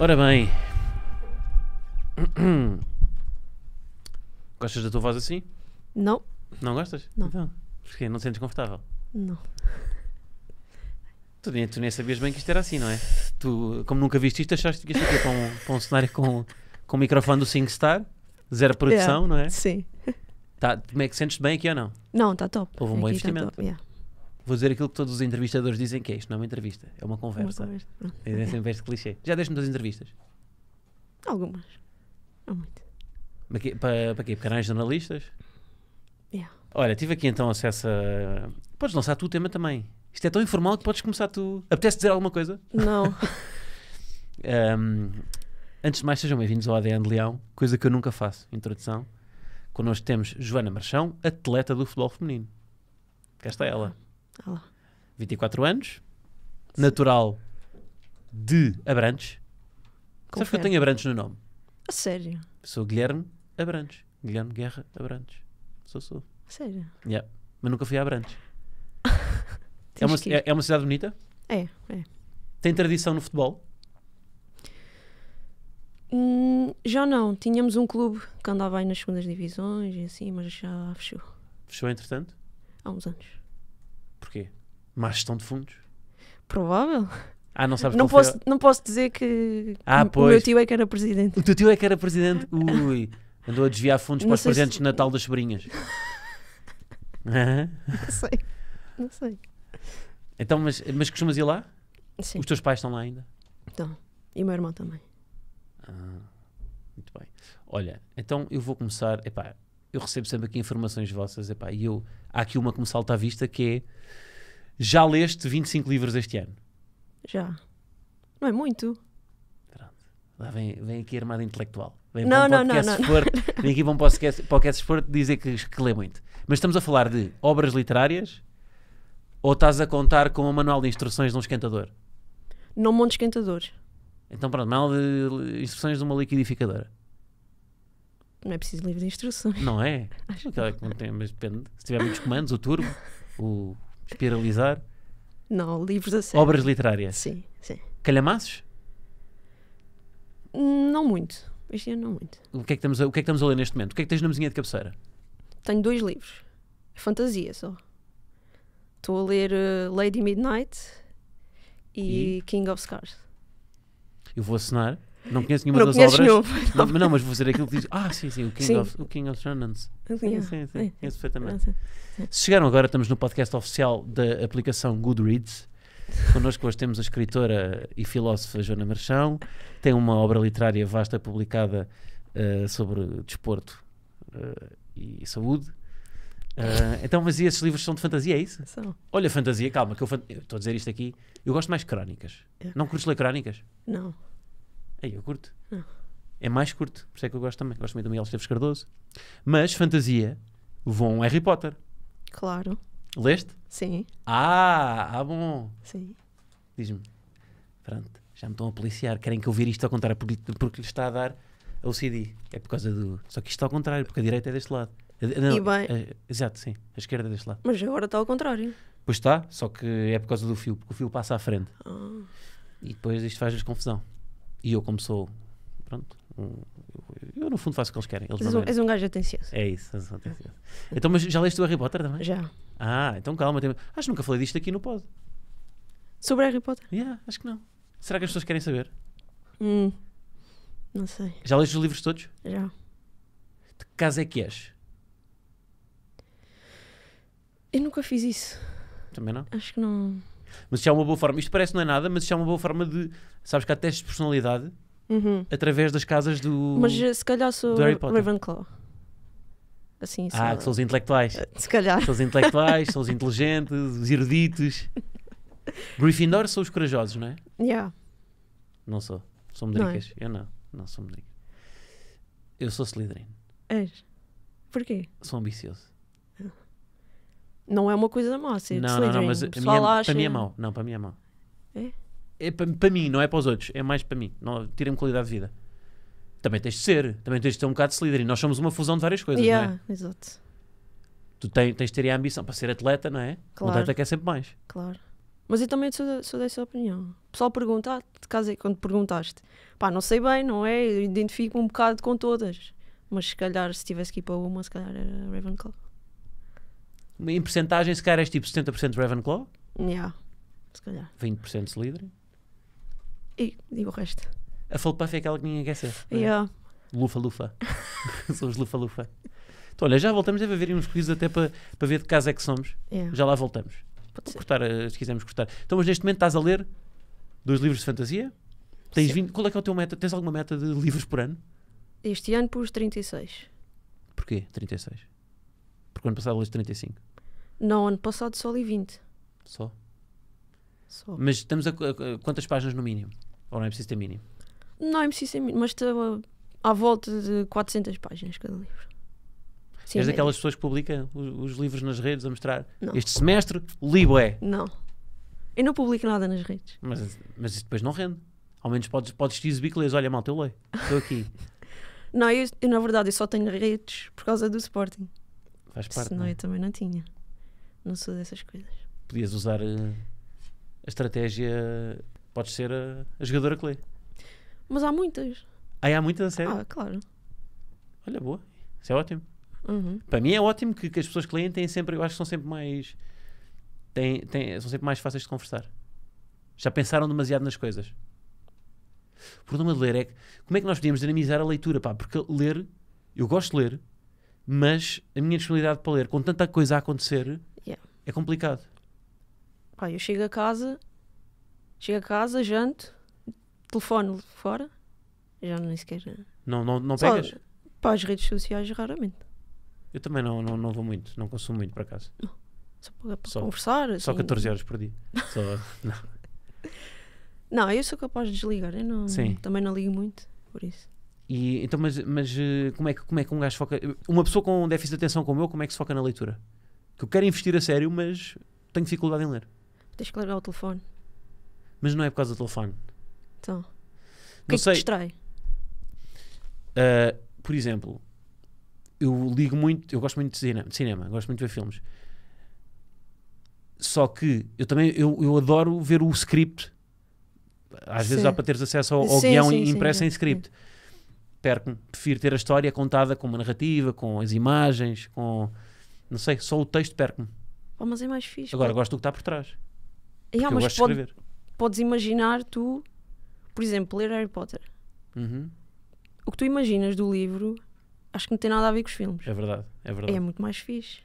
Ora bem. Gostas da tua voz assim? Não. Não gostas? Não. Então, porquê? Não te sentes confortável? Não. Tu nem sabias bem que isto era assim, não é? Tu, como nunca viste isto, achaste que isto aqui é para um cenário com o microfone do SingStar, zero produção, não é? Sim. Tá, como é que sentes-te bem aqui ou não? Não, está top. Houve um bom investimento. Tá top, Vou dizer aquilo que todos os entrevistadores dizem que é isto, não é uma entrevista, é uma conversa. É sempre este clichê. Já deste muitas entrevistas? Algumas. Não muito. Para quê? Para canais de jornalistas? Olha, tive aqui então acesso a... Podes lançar tu o tema também. Isto é tão informal que podes começar tu. Apetece dizer alguma coisa? Não. Antes de mais, sejam bem-vindos ao ADN de Leão, coisa que eu nunca faço. Introdução. Connosco temos Joana Marchão, atleta do futebol feminino. Cá está ela. Olá. 24 anos, sim. Natural de Abrantes. Sabes que eu tenho Abrantes no nome? A sério? Sou Guilherme Abrantes. Guilherme Guerra Abrantes. Sou. A sério? Yeah. Mas nunca fui a Abrantes. É uma cidade bonita? É. Tem tradição no futebol? Já não. Tínhamos um clube que andava aí nas segundas divisões e assim, mas já fechou. Fechou, entretanto? Há uns anos. Porquê? Má gestão de fundos? Provável. Ah, não sabes. Não posso dizer que o meu tio é que era presidente. O teu tio é que era presidente? Ui, andou a desviar fundos para os presentes de Natal das sobrinhas. Não sei. Então, mas costumas ir lá? Sim. Os teus pais estão lá ainda? Estão. E o meu irmão também. Muito bem. Olha, então eu vou começar... Epá, eu recebo sempre aqui informações vossas. Epá, e eu... Há aqui uma que me salta à vista que é... Já leste 25 livros este ano? Já. Não é muito? Pronto. Lá vem aqui a armada intelectual. Vem aqui para um podcast esporte dizer que lê muito. Mas estamos a falar de obras literárias... Ou estás a contar com o manual de instruções de um esquentador? Não monto esquentadores. Então pronto, manual de instruções de uma liquidificadora. Não é preciso livro de instruções. Não é? Acho que não tem, mas depende. Se tiver muitos comandos, o turbo, o espiralizar. Não, livros a sério. Obras literárias. Sim. Calhamaços? Não muito. Este ano não muito. O que é que estamos a ler neste momento? O que é que tens na mesinha de cabeceira? Tenho 2 livros. Fantasia só. Estou a ler Lady Midnight e King of Scars. Eu vou assinar. Não conheço nenhuma das obras. Não, mas vou fazer aquilo que diz. Sim, o King of Shannons. Sim. Conheço perfeitamente. Se chegaram agora, estamos no podcast oficial da aplicação Goodreads. Connosco hoje temos a escritora e filósofa Joana Marchão. Tem uma obra literária vasta publicada sobre desporto e saúde. Então, mas esses livros são de fantasia, é isso? São. Olha, fantasia, calma, que eu estou a dizer isto aqui. Eu gosto mais de crónicas. Não curtes ler crónicas? Não. Aí eu curto. Não. É mais curto, por isso é que eu gosto também. Gosto muito do Miguel Esteves Cardoso. Mas fantasia, vão Harry Potter. Claro. Leste? Sim. Bom. Sim. Diz-me. Pronto, já me estão a policiar. Querem que eu vire isto ao contrário porque lhe está a dar a OCD. É por causa do... Só que isto está ao contrário, porque a direita é deste lado. Não, exato, sim. A esquerda deste lado. Mas agora está ao contrário. Pois está, só que é por causa do fio, porque o fio passa à frente. E depois isto faz-lhes confusão. E eu, como sou... Pronto. Eu no fundo faço o que eles querem. És um gajo atencioso. É isso, és um atencioso. Então, mas já leste o Harry Potter também? Já. Então calma. Acho que nunca falei disto aqui no pod. Sobre Harry Potter? Acho que não. Será que as pessoas querem saber? Não sei. Já leste os livros todos? Já. De que casa é que és? Eu nunca fiz isso. Também não? Acho que não. Mas isso é uma boa forma. Isto parece que não é nada, mas isso é uma boa forma de... Sabes que há testes de personalidade através das casas do... Mas se calhar sou Ravenclaw. Assim, que são os intelectuais. Se calhar. São os intelectuais, são os inteligentes, os eruditos. Gryffindor são os corajosos, não é? Não sou. Sou medricas. Não é? Eu não. Não sou medricas. Eu sou Slytherin. És? Porquê? Sou ambicioso. Não é uma coisa má, ser de Slytherin. Não, mas para mim é mau. Não, para mim é mau. É para mim, não é para os outros. É mais para mim. Tira-me qualidade de vida. Também tens de ser. Também tens de ter um bocado de Slytherin. Nós somos uma fusão de várias coisas, não é? Exato. tu tens de ter a ambição para ser atleta, não é? Claro. Um atleta quer sempre mais. Claro. Mas eu também sou dessa opinião. O pessoal pergunta, de casa, quando perguntaste, pá, não sei bem, não é? Eu identifico-me um bocado com todas. Mas se calhar, se tivesse que ir para uma, se calhar era Ravenclaw. Em percentagem, se calhar és tipo 70% Ravenclaw? Yeah, se calhar. 20% Slytherin? E o resto? A Hufflepuff é aquela que ninguém quer ser. Yeah. Lufa-lufa. São os lufa-lufa. Então, olha, já voltamos, deve haver uns quizzes até para ver de que casa é que somos. Yeah. Já lá voltamos. Pode ser. Cortar, se quisermos cortar. Então, mas neste momento estás a ler 2 livros de fantasia? Tens 20, qual é que é o teu meta? Tens alguma meta de livros por ano? Este ano pus 36. Porquê 36? Porque ano passado leste 35? Não, ano passado só li 20. Só? Mas estamos a quantas páginas no mínimo? Ou não é preciso ter mínimo? Não é preciso ter mínimo, mas à volta de 400 páginas cada livro. Sim, és daquelas pessoas que publicam os livros nas redes a mostrar? Não. Este semestre, livro é? Não. Eu não publico nada nas redes. Mas isso depois não rende. Ao menos podes te exibir que lês. Olha, malta, eu leio. Estou aqui. Não, eu na verdade eu só tenho redes por causa do Sporting. Faz parte. Senão, não é? Eu também não tinha. Não sou dessas coisas. Podias usar a estratégia. Podes ser a jogadora que lê. Mas há muitas. Há muitas, a sério? Ah, claro. Olha, boa. Isso é ótimo. Uhum. Para mim é ótimo que as pessoas que leem têm sempre. Eu acho que são sempre mais. São sempre mais fáceis de conversar. Já pensaram demasiado nas coisas. O problema de ler é que, como é que nós podíamos dinamizar a leitura, pá? Porque ler, eu gosto de ler, mas a minha disponibilidade para ler, com tanta coisa a acontecer, yeah, é complicado. Ah, eu chego a casa, janto, telefono fora, já nem sequer... Não pegas? Para as redes sociais, raramente. Eu também não vou muito, não consumo muito, por acaso. Só para conversar? Assim... Só 14 horas por dia. Só... Não. Não, eu sou capaz de desligar, eu não, também não ligo muito, por isso. E, então, mas como é que um gajo foca... Uma pessoa com um déficit de atenção como eu, como é que se foca na leitura? Que eu quero investir a sério, mas tenho dificuldade em ler. Tens que largar o telefone. Mas não é por causa do telefone. Então, o que é que te distrai? Por exemplo, eu ligo muito, eu gosto muito de cinema, gosto muito de ver filmes. Só que eu também, eu adoro ver o script. Às vezes dá para teres acesso ao guião impresso em script. Perco-me. Prefiro ter a história contada com uma narrativa, com as imagens, com... Não sei, só o texto perco-me. Oh, mas é mais fixe. Agora, gosto do que está por trás. Eu gosto de escrever. Podes imaginar tu... Por exemplo, ler Harry Potter. Uhum. O que tu imaginas do livro, acho que não tem nada a ver com os filmes. É verdade. É muito mais fixe.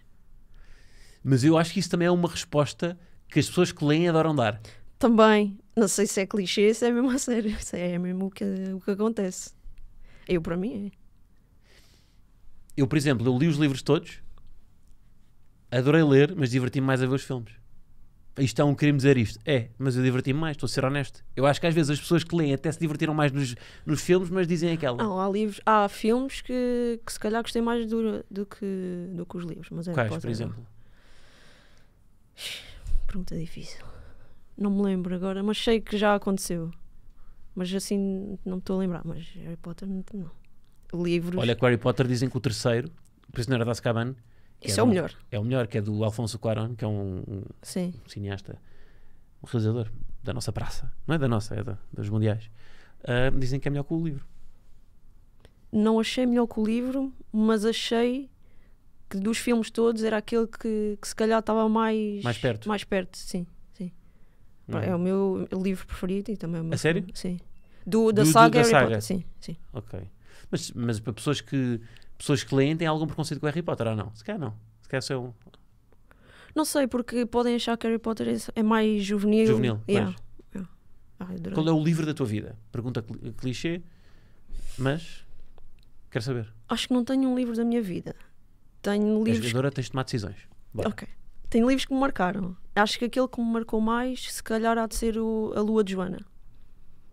Mas eu acho que isso também é uma resposta que as pessoas que leem adoram dar. Também, não sei se é clichê, se é mesmo a sério, se é mesmo o que acontece. Eu, para mim, é. Eu, por exemplo, eu li os livros todos, adorei ler, mas diverti-me mais a ver os filmes. Isto é um crime dizer isto. É, mas eu diverti-me mais, estou a ser honesto. Eu acho que às vezes as pessoas que leem até se divertiram mais nos filmes, mas dizem aquela. Não, há filmes que se calhar gostei mais do que os livros. Mas quais, por exemplo? Pergunta difícil. Não me lembro agora, mas sei que já aconteceu. Mas assim, não me estou a lembrar. Mas Harry Potter, não. Livros... Olha, que o Harry Potter dizem que o terceiro, O Prisioneiro de Azkaban... Isso é o melhor. É o melhor, que é do Alfonso Cuarón, que é um cineasta, um realizador da nossa praça. Não é da nossa, é dos mundiais. Dizem que é melhor que o livro. Não achei melhor que o livro, mas achei que dos filmes todos era aquele que se calhar estava mais... Mais perto. Mais perto, sim. Não. É o meu livro preferido e também o meu. A sério? Sim. Da saga Harry Potter, sim. Ok. Mas para pessoas que leem têm algum preconceito com Harry Potter ou não? Se calhar não. Se calhar sou eu. Não sei, porque podem achar que Harry Potter é mais juvenil. Yeah. Yeah. Ah, qual é o livro da tua vida? Pergunta clichê, mas quero saber. Acho que não tenho um livro da minha vida. Tenho livros... A jogadora tens de tomar decisões. Bora. Ok. Tem livros que me marcaram. Acho que aquele que me marcou mais, se calhar, há de ser A Lua de Joana.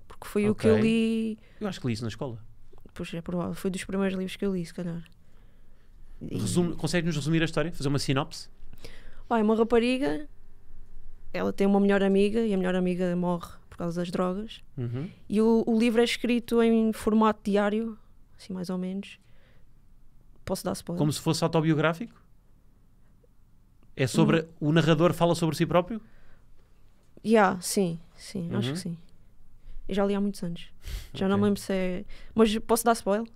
Porque foi o que eu li... Eu acho que li isso na escola. Pois é, provável. Foi dos primeiros livros que eu li, se calhar. Consegues-nos resumir a história? Fazer uma sinopse? Vai, uma rapariga, ela tem uma melhor amiga e a melhor amiga morre por causa das drogas. Uhum. E o livro é escrito em formato diário, assim mais ou menos. Posso dar spoiler? Como se fosse autobiográfico? É sobre... O narrador fala sobre si próprio? Sim, acho que sim. Eu já li há muitos anos. Já não me lembro se é... Mas posso dar spoiler?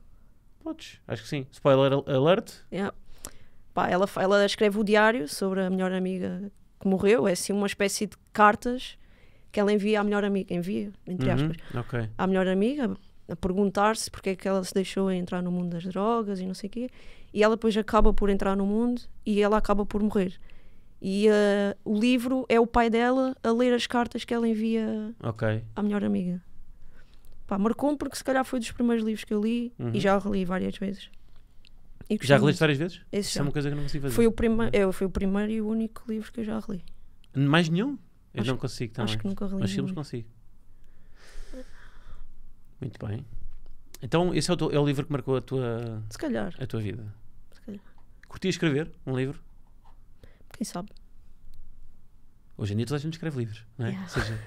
Podes, acho que sim. Spoiler alert? Pá, ela escreve o diário sobre a melhor amiga que morreu. É assim uma espécie de cartas que ela envia à melhor amiga. Envia, entre aspas. À melhor amiga, a perguntar-se porque é que ela se deixou entrar no mundo das drogas e não sei o quê. E ela depois acaba por entrar no mundo e ela acaba por morrer. E o livro é o pai dela a ler as cartas que ela envia à melhor amiga. Pá, marcou-me porque se calhar foi dos primeiros livros que eu li e já reli várias vezes. Já releste várias vezes? Isso é uma coisa que eu não consigo fazer. Foi o primeiro e o único livro que eu já reli. Mais nenhum? Eu não consigo também. Acho que nunca reli. Mas filmes consigo. Muito bem. Então esse é o livro que marcou a tua, se calhar, a tua vida. Se calhar. Curtia escrever um livro? Quem sabe? Hoje em dia toda a gente escreve livros, não é? Ou seja,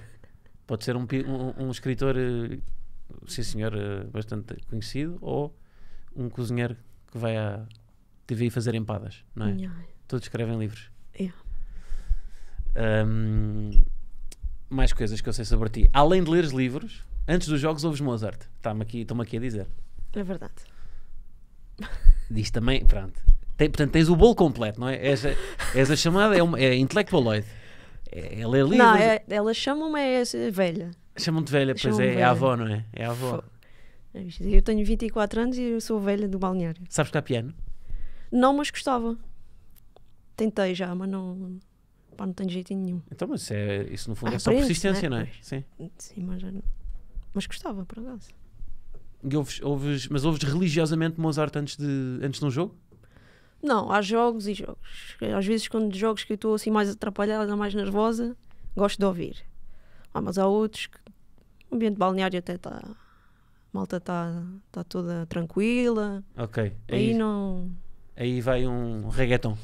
pode ser um escritor, sim senhor, bastante conhecido, ou um cozinheiro que vai à TV fazer empadas, não é? Todos escrevem livros. Mais coisas que eu sei sobre ti. Além de leres livros, antes dos jogos ouves Mozart. Estão-me aqui a dizer. É verdade. Diz também, pronto. Portanto, tens o bolo completo, não é? Essa chamada é intellectualoid. Ela é livre. Não, elas chamam-me velha. Chamam-te velha, pois é, velha. É a avó, não é? É a avó. Eu tenho 24 anos e eu sou velha do balneário. Sabes tocar piano? Não, mas gostava. Tentei já, mas não... Pá, não tenho jeitinho nenhum. Então, mas isso no fundo é só persistência, não é? Sim, mas gostava, por acaso. Mas ouves religiosamente Mozart antes de um jogo? Não, há jogos e jogos. Às vezes, quando jogos que eu estou assim mais atrapalhada, mais nervosa, gosto de ouvir. Mas há outros que o ambiente balneário até está... A malta está toda tranquila. Aí não... Aí vai um reggaeton.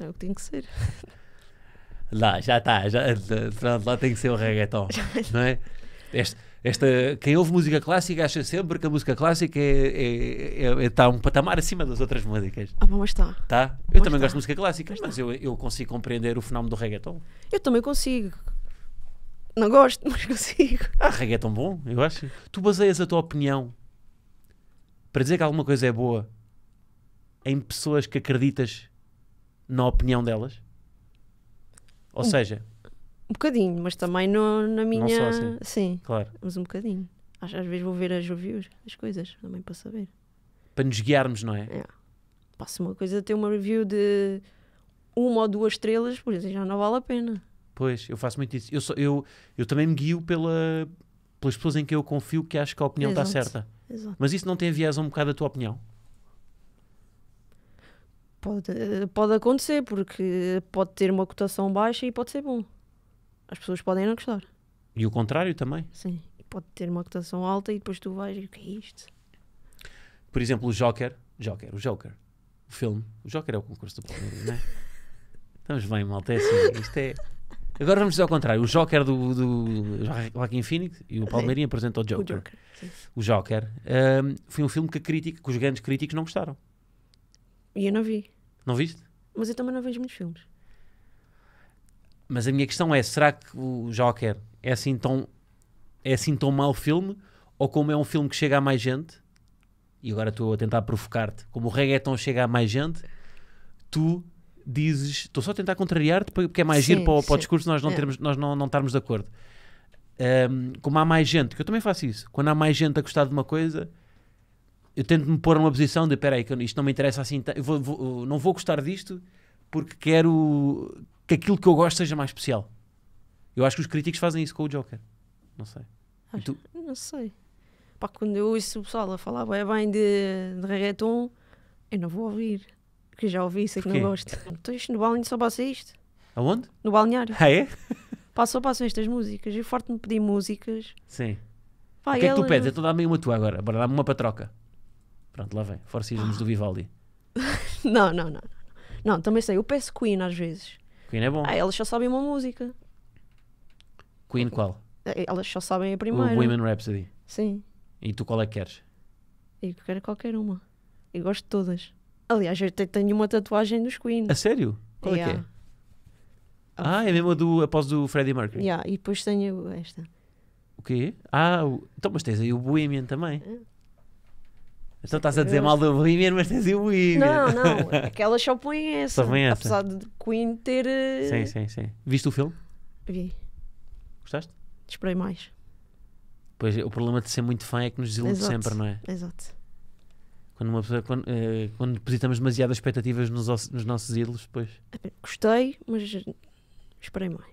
É o que tem que ser. Lá, já está. Pronto, lá tem que ser o reggaeton. Não é? Quem ouve música clássica acha sempre que a música clássica está um patamar acima das outras músicas. Mas está. Tá? Eu também gosto de música clássica, mas eu consigo compreender o fenómeno do reggaeton. Eu também consigo. Não gosto, mas consigo. Reggaeton bom, eu acho. Tu baseias a tua opinião para dizer que alguma coisa é boa em pessoas que acreditas na opinião delas? Ou seja... Um bocadinho, mas também na minha... Não só assim. Sim, claro. Mas um bocadinho. Às vezes vou ver as reviews, as coisas, também para saber. Para nos guiarmos, não é? Passa uma coisa ter uma review de 1 ou 2 estrelas, por isso já não vale a pena. Pois, eu faço muito isso. Eu também me guio pelas pessoas em que eu confio que acho que a opinião está certa. Exato. Mas isso não tem viés um bocado a tua opinião? Pode acontecer, porque pode ter uma cotação baixa e pode ser bom. As pessoas podem não gostar. E o contrário também? Sim. Pode ter uma cotação alta e depois tu vais e o que é isto? Por exemplo, o Joker. O Joker. O filme. O Joker é o concurso do Portugal, não é? Estamos bem, malta. É assim, isto é... Agora vamos dizer ao contrário. O Joker do Joaquim Phoenix e o Palmeirinho apresentou o Joker. O Joker foi um filme que os grandes críticos não gostaram. E eu não vi. Não viste? Mas eu também não vejo muitos filmes. Mas a minha questão é, será que o Joker é assim tão mau filme? Ou como é um filme que chega a mais gente, e agora estou a tentar provocar-te, como o reggaeton chega a mais gente, tu dizes... Estou só a tentar contrariar-te, porque é mais giro para o discurso nós não estarmos de acordo. Como há mais gente, que eu também faço isso, quando há mais gente a gostar de uma coisa, eu tento-me pôr numa posição de, espera aí, isto não me interessa assim, eu não vou gostar disto, porque quero... que aquilo que eu gosto seja mais especial. Eu acho que os críticos fazem isso com o Joker. Não sei. Não sei. Pá, quando eu ouço o pessoal a falar bem de reggaeton, eu não vou ouvir. Porque já ouvi isso e que não gosto. Então isto no balneário só passa isto. Aonde? No balneário. É? Pá, só passam estas músicas. Eu farto-me pedir músicas. Sim. Pá, o que é que tu pedes? Então dá-me uma tua agora. Dá-me uma para troca. Pronto, lá vem. Forcismos do Vivaldi. Não. Não, também sei. Eu peço Queen às vezes. Queen é bom. Elas só sabem uma música. Queen qual? Elas só sabem a primeira. O Women Rhapsody. Sim. E tu qual é que queres? Eu quero qualquer uma. Eu gosto de todas. Aliás, eu tenho uma tatuagem dos Queen. A sério? Qual é que é? Ah, é mesmo do, após do Freddie Mercury. Yeah, e depois tenho esta. O quê? Ah, então, mas tens aí o Bohemian também. Então estás a dizer mal do Bohemian, mas tens aí o Bohemian. Não, não, aquela só põe essa. Só põe essa. Apesar de Queen ter... Sim, sim, sim. Viste o filme? Vi. Gostaste? Esperei mais. Pois, o problema de ser muito fã é que nos desilude sempre, não é? Exato. Quando, uma pessoa, quando depositamos demasiadas expectativas nos nossos ídolos, depois... Gostei, mas... Esperei mais.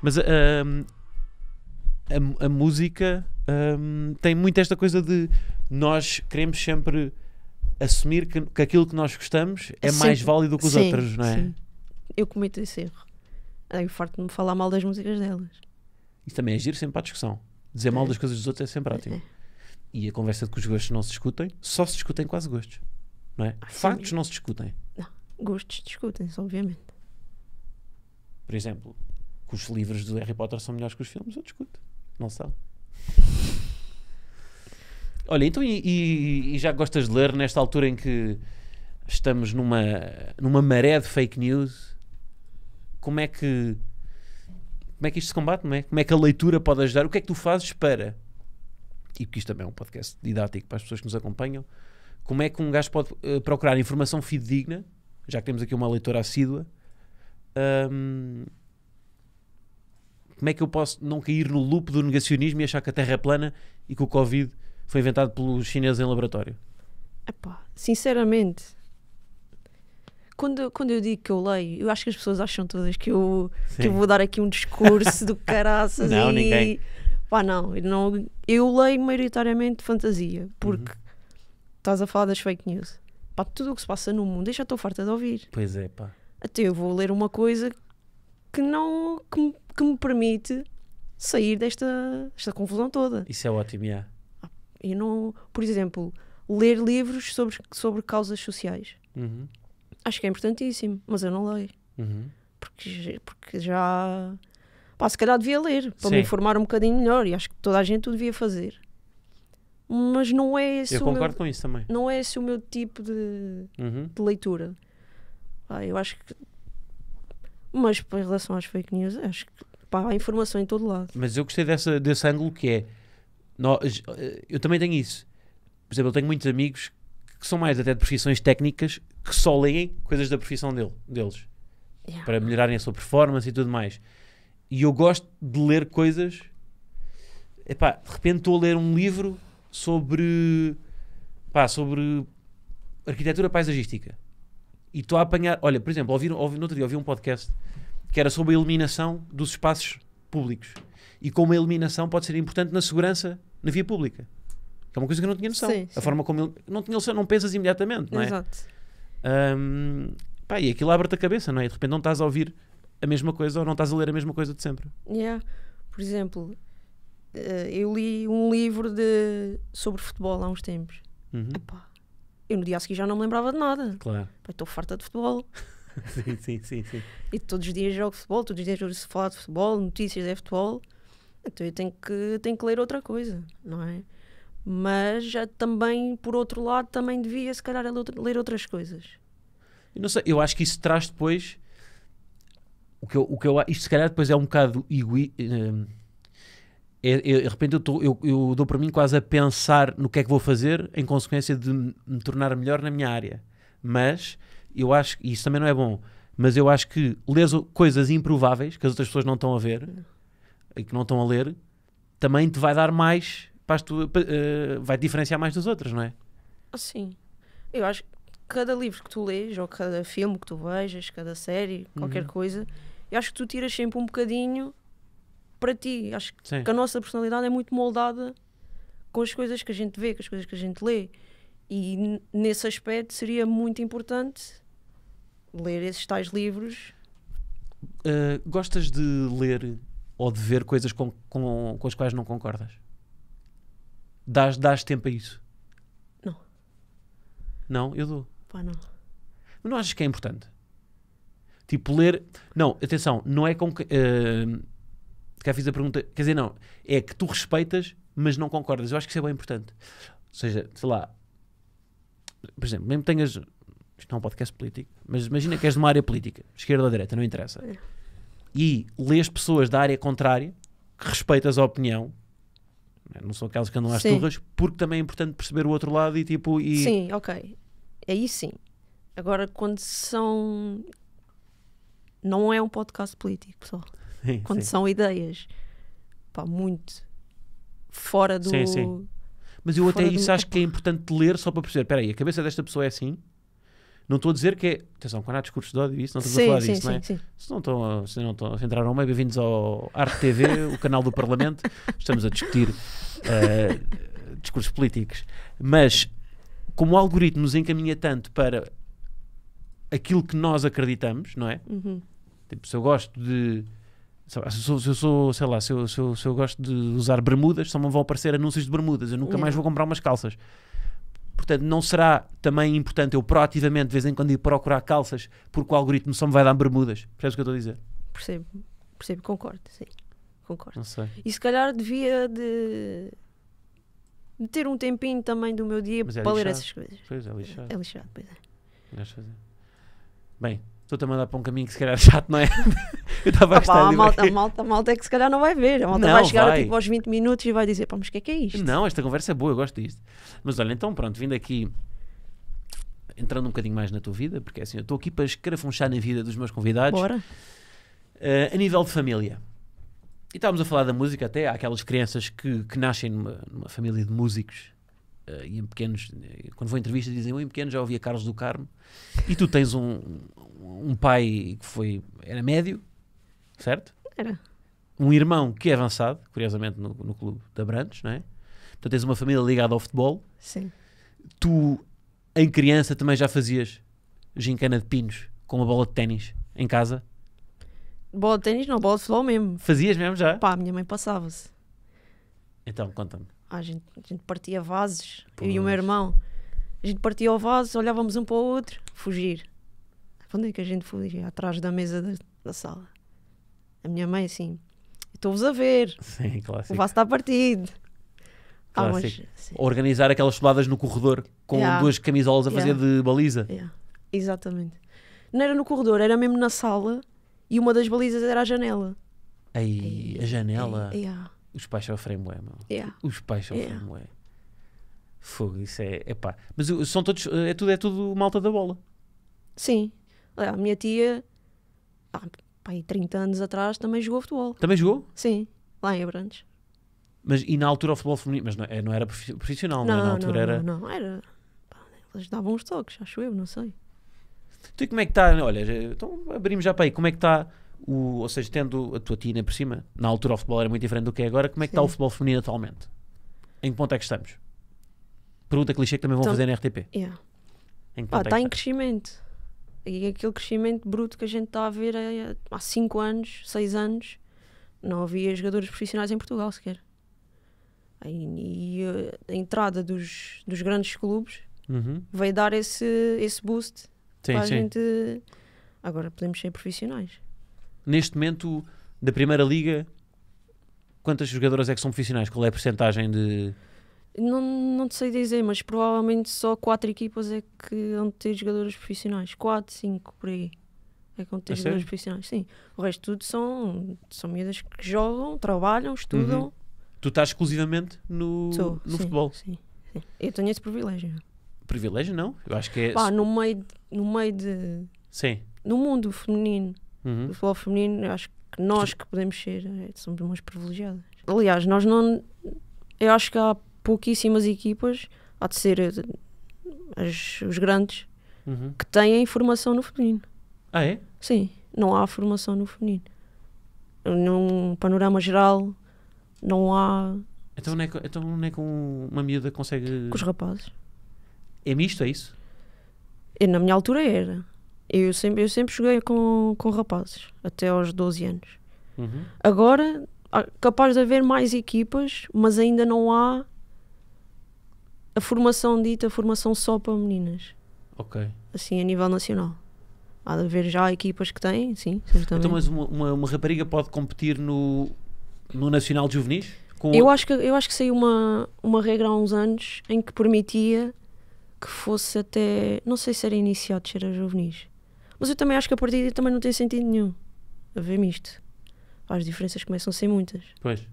Mas a música tem muito esta coisa de nós queremos sempre assumir que aquilo que nós gostamos é sempre mais válido que os outros, não é? Sim. Eu cometo esse erro. É forte me falar mal das músicas delas. Isso também é giro, sempre para a discussão. Dizer mal das coisas dos outros é sempre ótimo. E a conversa de que os gostos não se discutem, só se discutem quase gostos, não é? Factos não se discutem. Não, gostos discutem-se, obviamente. Por exemplo, que os livros do Harry Potter são melhores que os filmes, eu discuto. Não são. Olha, então e já gostas de ler nesta altura em que estamos numa maré de fake news? Como é que isto se combate, não é? Como é que a leitura pode ajudar? O que é que tu fazes para... E porque isto também é um podcast didático para as pessoas que nos acompanham. Como é que um gajo pode procurar informação fidedigna, já que temos aqui uma leitora assídua? Como é que eu posso não cair no loop do negacionismo e achar que a Terra é plana e que o Covid foi inventado pelos chineses em laboratório? Epá, sinceramente, quando eu digo que eu leio, eu acho que as pessoas acham todas que eu vou dar aqui um discurso do caraças. Não, e... ninguém. Pá, não, eu leio maioritariamente fantasia, porque estás a falar das fake news. Pá, tudo o que se passa no mundo, eu já estou farta de ouvir. Pois é, pá. Até eu vou ler uma coisa que me permite sair desta confusão toda. Isso é ótimo, é. Eu não, por exemplo, ler livros sobre causas sociais. Acho que é importantíssimo, mas eu não leio. Porque já... Pá, se calhar devia ler, para me informar um bocadinho melhor, e acho que toda a gente o devia fazer. Mas não é esse... Eu concordo com isso também. Não é esse o meu tipo de leitura. Ah, eu acho que... Mas em relação às fake news, acho que pá, há informação em todo lado. Mas eu gostei desse ângulo que é... eu também tenho isso. Por exemplo, eu tenho muitos amigos que são mais até de profissões técnicas que só leem coisas da profissão deles. Yeah. Para melhorarem a sua performance e tudo mais. E eu gosto de ler coisas... Epá, de repente estou a ler um livro sobre... Pá, sobre arquitetura paisagística. E estou a apanhar... Olha, por exemplo, no outro dia ouvi um podcast que era sobre a iluminação dos espaços públicos. E como a iluminação pode ser importante na segurança na via pública. Que é uma coisa que eu não tinha noção. Sim, a forma como... Não tinha noção, não pensas imediatamente, não é? Exato. Pá, e aquilo abre-te a cabeça, não é? De repente não estás a ouvir a mesma coisa ou não estás a ler a mesma coisa de sempre. Yeah. Por exemplo, eu li um livro sobre futebol há uns tempos. Epá. Eu no dia a seguir já não me lembrava de nada. Claro. Estou farta de futebol. sim. E todos os dias jogo futebol, todos os dias ouço falar de futebol, notícias de futebol. Então eu tenho que ler outra coisa, não é? Mas já também, por outro lado, também devia se calhar ler outras coisas. Eu não sei, eu acho que isso traz depois... Isto se calhar depois é um bocado... de repente eu dou para mim quase a pensar no que é que vou fazer em consequência de me tornar melhor na minha área. Mas eu acho, e isso também não é bom, mas eu acho que ler coisas improváveis que as outras pessoas não estão a ver e que não estão a ler também te vai dar mais, vai diferenciar mais dos outros, não é? Sim. Eu acho que cada livro que tu lês ou cada filme que tu vejas, cada série, qualquer coisa, eu acho que tu tiras sempre um bocadinho... para ti, acho que a nossa personalidade é muito moldada com as coisas que a gente vê, com as coisas que a gente lê, e nesse aspecto seria muito importante ler esses tais livros. Gostas de ler ou de ver coisas com as quais não concordas? Dás tempo a isso? Não. Não? Eu dou. Pá, não. Mas não achas que é importante? Tipo, ler... Não, atenção, não é com que... Cá fiz a pergunta, quer dizer, não, é que tu respeitas, mas não concordas. Eu acho que isso é bem importante. Ou seja, sei lá, por exemplo, mesmo que tenhas isto não é um podcast político, mas imagina que és de uma área política, esquerda ou direita, não interessa, e lês pessoas da área contrária, que respeitas a opinião, não são aquelas que andam às turras, porque também é importante perceber o outro lado e tipo... E... Sim, ok. Aí sim. Agora, quando são... Não é um podcast político, pessoal. Sim, quando são ideias, pá, muito fora do... Sim, sim. Mas eu até isso acho que é importante ler só para perceber, espera aí, a cabeça desta pessoa é assim, não estou a dizer que é... Atenção, quando há discursos de ódio, isso não estamos a falar disso, não é? Sim, sim. Se não estão a entrar no meio, bem-vindos ao Arte TV, o canal do Parlamento, estamos a discutir discursos políticos. Mas, como o algoritmo nos encaminha tanto para aquilo que nós acreditamos, não é? Uhum. Tipo, se eu gosto de... Se eu gosto de usar bermudas, só me vão aparecer anúncios de bermudas, eu nunca mais vou comprar umas calças. Portanto, não será também importante eu proativamente de vez em quando ir procurar calças, porque o algoritmo só me vai dar bermudas? Percebes o que eu estou a dizer? Percebo, percebo, concordo, sim, concordo. Não sei. E se calhar devia de meter um tempinho também do meu dia para ler essas coisas. Pois é, lixado. É lixado, pois é. Bem... Estou-te a mandar para um caminho que se calhar é chato, não é? Eu estava a gostar de ver. A malta é que se calhar não vai ver. A malta vai chegar tipo, aos 20 minutos e vai dizer, pá, mas o que é isto? Não, esta conversa é boa, eu gosto disto. Mas olha, então pronto, vindo aqui, entrando um bocadinho mais na tua vida, porque assim, eu estou aqui para escarafunchar na vida dos meus convidados. Bora. A nível de família. E estávamos a falar da música até, há aquelas crianças que nascem numa família de músicos. E em pequenos, quando vou a entrevista dizem, eu em pequeno já ouvia Carlos do Carmo. E tu tens um pai que era médio, certo? Era. Um irmão que é avançado, curiosamente no clube de Abrantes, não é? Portanto tens uma família ligada ao futebol. Sim. Tu em criança também já fazias gincana de pinos com uma bola de ténis em casa? Bola de ténis não, bola de futebol mesmo. Fazias mesmo já? Pá, a minha mãe passava-se. Então, conta-me. A gente partia vasos, eu e o meu irmão. A gente partia o vaso, olhávamos um para o outro, fugir. Onde é que a gente fugia? Atrás da mesa da sala. A minha mãe, assim, estou-vos a ver. Sim, clássico. O vaso está partido. Clássico. Organizar aquelas soladas no corredor com duas camisolas a fazer de baliza. Exatamente. Não era no corredor, era mesmo na sala e uma das balizas era a janela. Aí, a janela. Os pais sofrem bué, mano. Os pais sofrem bué. Fogo, isso é pá. Mas são todos, é tudo malta da bola. Sim. A minha tia, pá, 30 anos atrás, também jogou futebol. Também jogou? Sim, lá em Abrantes. Mas e na altura o futebol feminino, mas não era profissional, não é? Na altura era... Não, era... Pá, eles davam uns toques, acho eu, não sei. Tu e como é que está, olha, então abrimos já para aí, como é que está... ou seja, tendo a tua tina por cima, na altura o futebol era muito diferente do que é agora, como é que está o futebol feminino atualmente? Em que ponto é que estamos? Pergunta clichê que também vão fazer na RTP. Está em crescimento. E aquele crescimento bruto que a gente está a ver há 5 anos, 6 anos, não havia jogadores profissionais em Portugal sequer. E a entrada dos grandes clubes veio dar esse boost para a gente... Agora podemos ser profissionais. Neste momento, da Primeira Liga, quantas jogadoras é que são profissionais? Qual é a porcentagem de... Não sei dizer, mas provavelmente só 4 equipas é que vão ter jogadores profissionais. 4, 5, por aí. É que vão ter jogadores profissionais, sim. O resto de tudo são miúdas que jogam, trabalham, estudam. Tu estás exclusivamente no futebol? Sim. Eu tenho esse privilégio. Privilégio, não? Eu acho que é... Pá, no meio de... Sim. No mundo feminino. O futebol feminino, acho que nós que podemos ser, somos umas privilegiadas. Aliás, nós não... Eu acho que há pouquíssimas equipas, há de ser os grandes, que têm formação no feminino. Ah, é? Sim, não há formação no feminino. Num panorama geral, não há... Então não é que uma miúda consegue... Com os rapazes. É misto, é isso? Eu, na minha altura era... Eu sempre joguei com rapazes, até aos 12 anos. Agora, capaz de haver mais equipas, mas ainda não há a formação dita, a formação só para meninas. Ok. Assim, a nível nacional. Há de haver já equipas que têm, sim, certamente. Então, mas uma rapariga pode competir no Nacional de Juvenis? Eu acho que saiu uma regra há uns anos em que permitia que fosse até, não sei se era iniciado, se era juvenis, mas eu também acho que a partir daí também não tem sentido nenhum haver misto. As diferenças começam a ser muitas. Pois.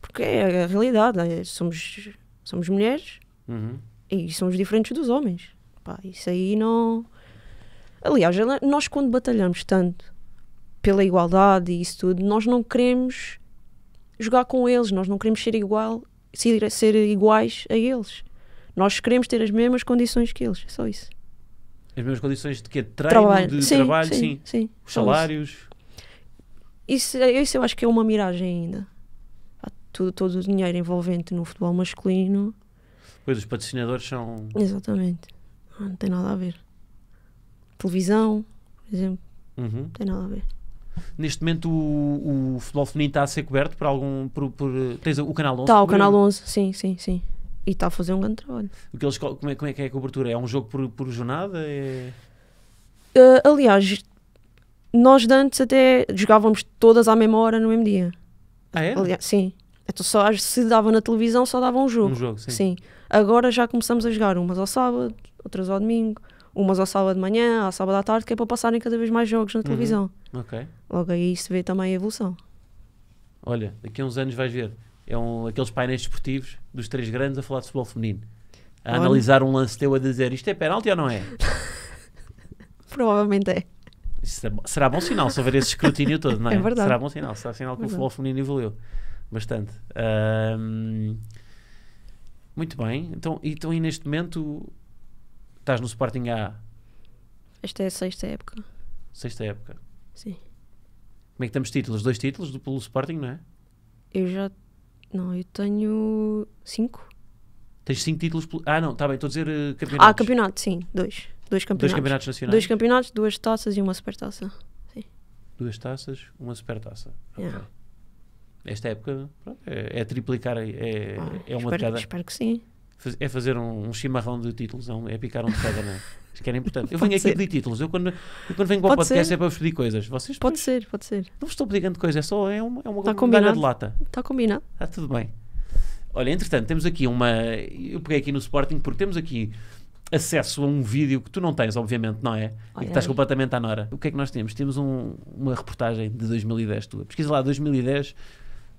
Porque é a realidade, né? somos mulheres, uhum, e somos diferentes dos homens. Pá, isso aí não... Aliás, nós quando batalhamos tanto pela igualdade e isso tudo, nós não queremos jogar com eles, nós não queremos ser iguais a eles. Nós queremos ter as mesmas condições que eles, é só isso. As mesmas condições de quê? Trabalho, sim. Sim. Os salários... Isso eu acho que é uma miragem ainda. Há todo o dinheiro envolvente no futebol masculino. Pois, os patrocinadores são... Exatamente. Não tem nada a ver. Televisão, por exemplo, uhum, não tem nada a ver. Neste momento o futebol feminino está a ser coberto por algum... Tens o Canal 11? Está, o Canal 11, sim. E está a fazer um grande trabalho. Como é que é a cobertura? É um jogo por jornada? É... aliás... Nós de antes até jogávamos todas à mesma hora, no mesmo dia. Ah, é? Aliás, sim. Então, só, se dava na televisão, só dava um jogo. Um jogo, sim. Sim. Agora já começamos a jogar umas ao sábado, outras ao domingo, umas ao sábado de manhã, ao sábado à tarde, que é para passarem cada vez mais jogos na televisão. Ok. Logo aí se vê também a evolução. Olha, daqui a uns anos vais ver. É aqueles painéis desportivos dos três grandes a falar de futebol feminino. A analisar um lance teu a dizer isto é penalti ou não é? Provavelmente é. Será bom sinal se houver esse escrutínio todo, não é? É verdade. Será bom sinal, será sinal que o futebol feminino evoluiu bastante. Muito bem, então e neste momento estás no Sporting A? Esta é a sexta época. Sexta época? Sim. Como é que temos títulos? 2 títulos pelo Sporting, não é? Eu tenho 5. Tens 5 títulos pelo... Ah, não, está bem, estou a dizer campeonatos. Ah, campeonato, sim, 2. 2 campeonatos. 2 campeonatos nacionais. 2 campeonatos, 2 taças e uma supertaça. Sim. 2 taças, uma supertaça. Yeah. Okay. Esta época, pronto, é triplicar, é uma de cada. Espero que sim. É fazer um chimarrão de títulos, não, é picar um de cada, não é? Acho que era importante. Eu venho aqui pedir títulos. Eu quando venho para o podcast é para vos pedir coisas. Vocês, pode ser, pode ser. Não vos estou pedindo coisas, é uma medalha de lata. Está combinado. Está tudo bem. Olha, entretanto, temos aqui uma... Eu peguei aqui no Sporting porque temos aqui acesso a um vídeo que tu não tens, obviamente, não é? E que estás completamente à nora. O que é que nós temos? Temos uma reportagem de 2010 tua. Pesquisa lá, 2010,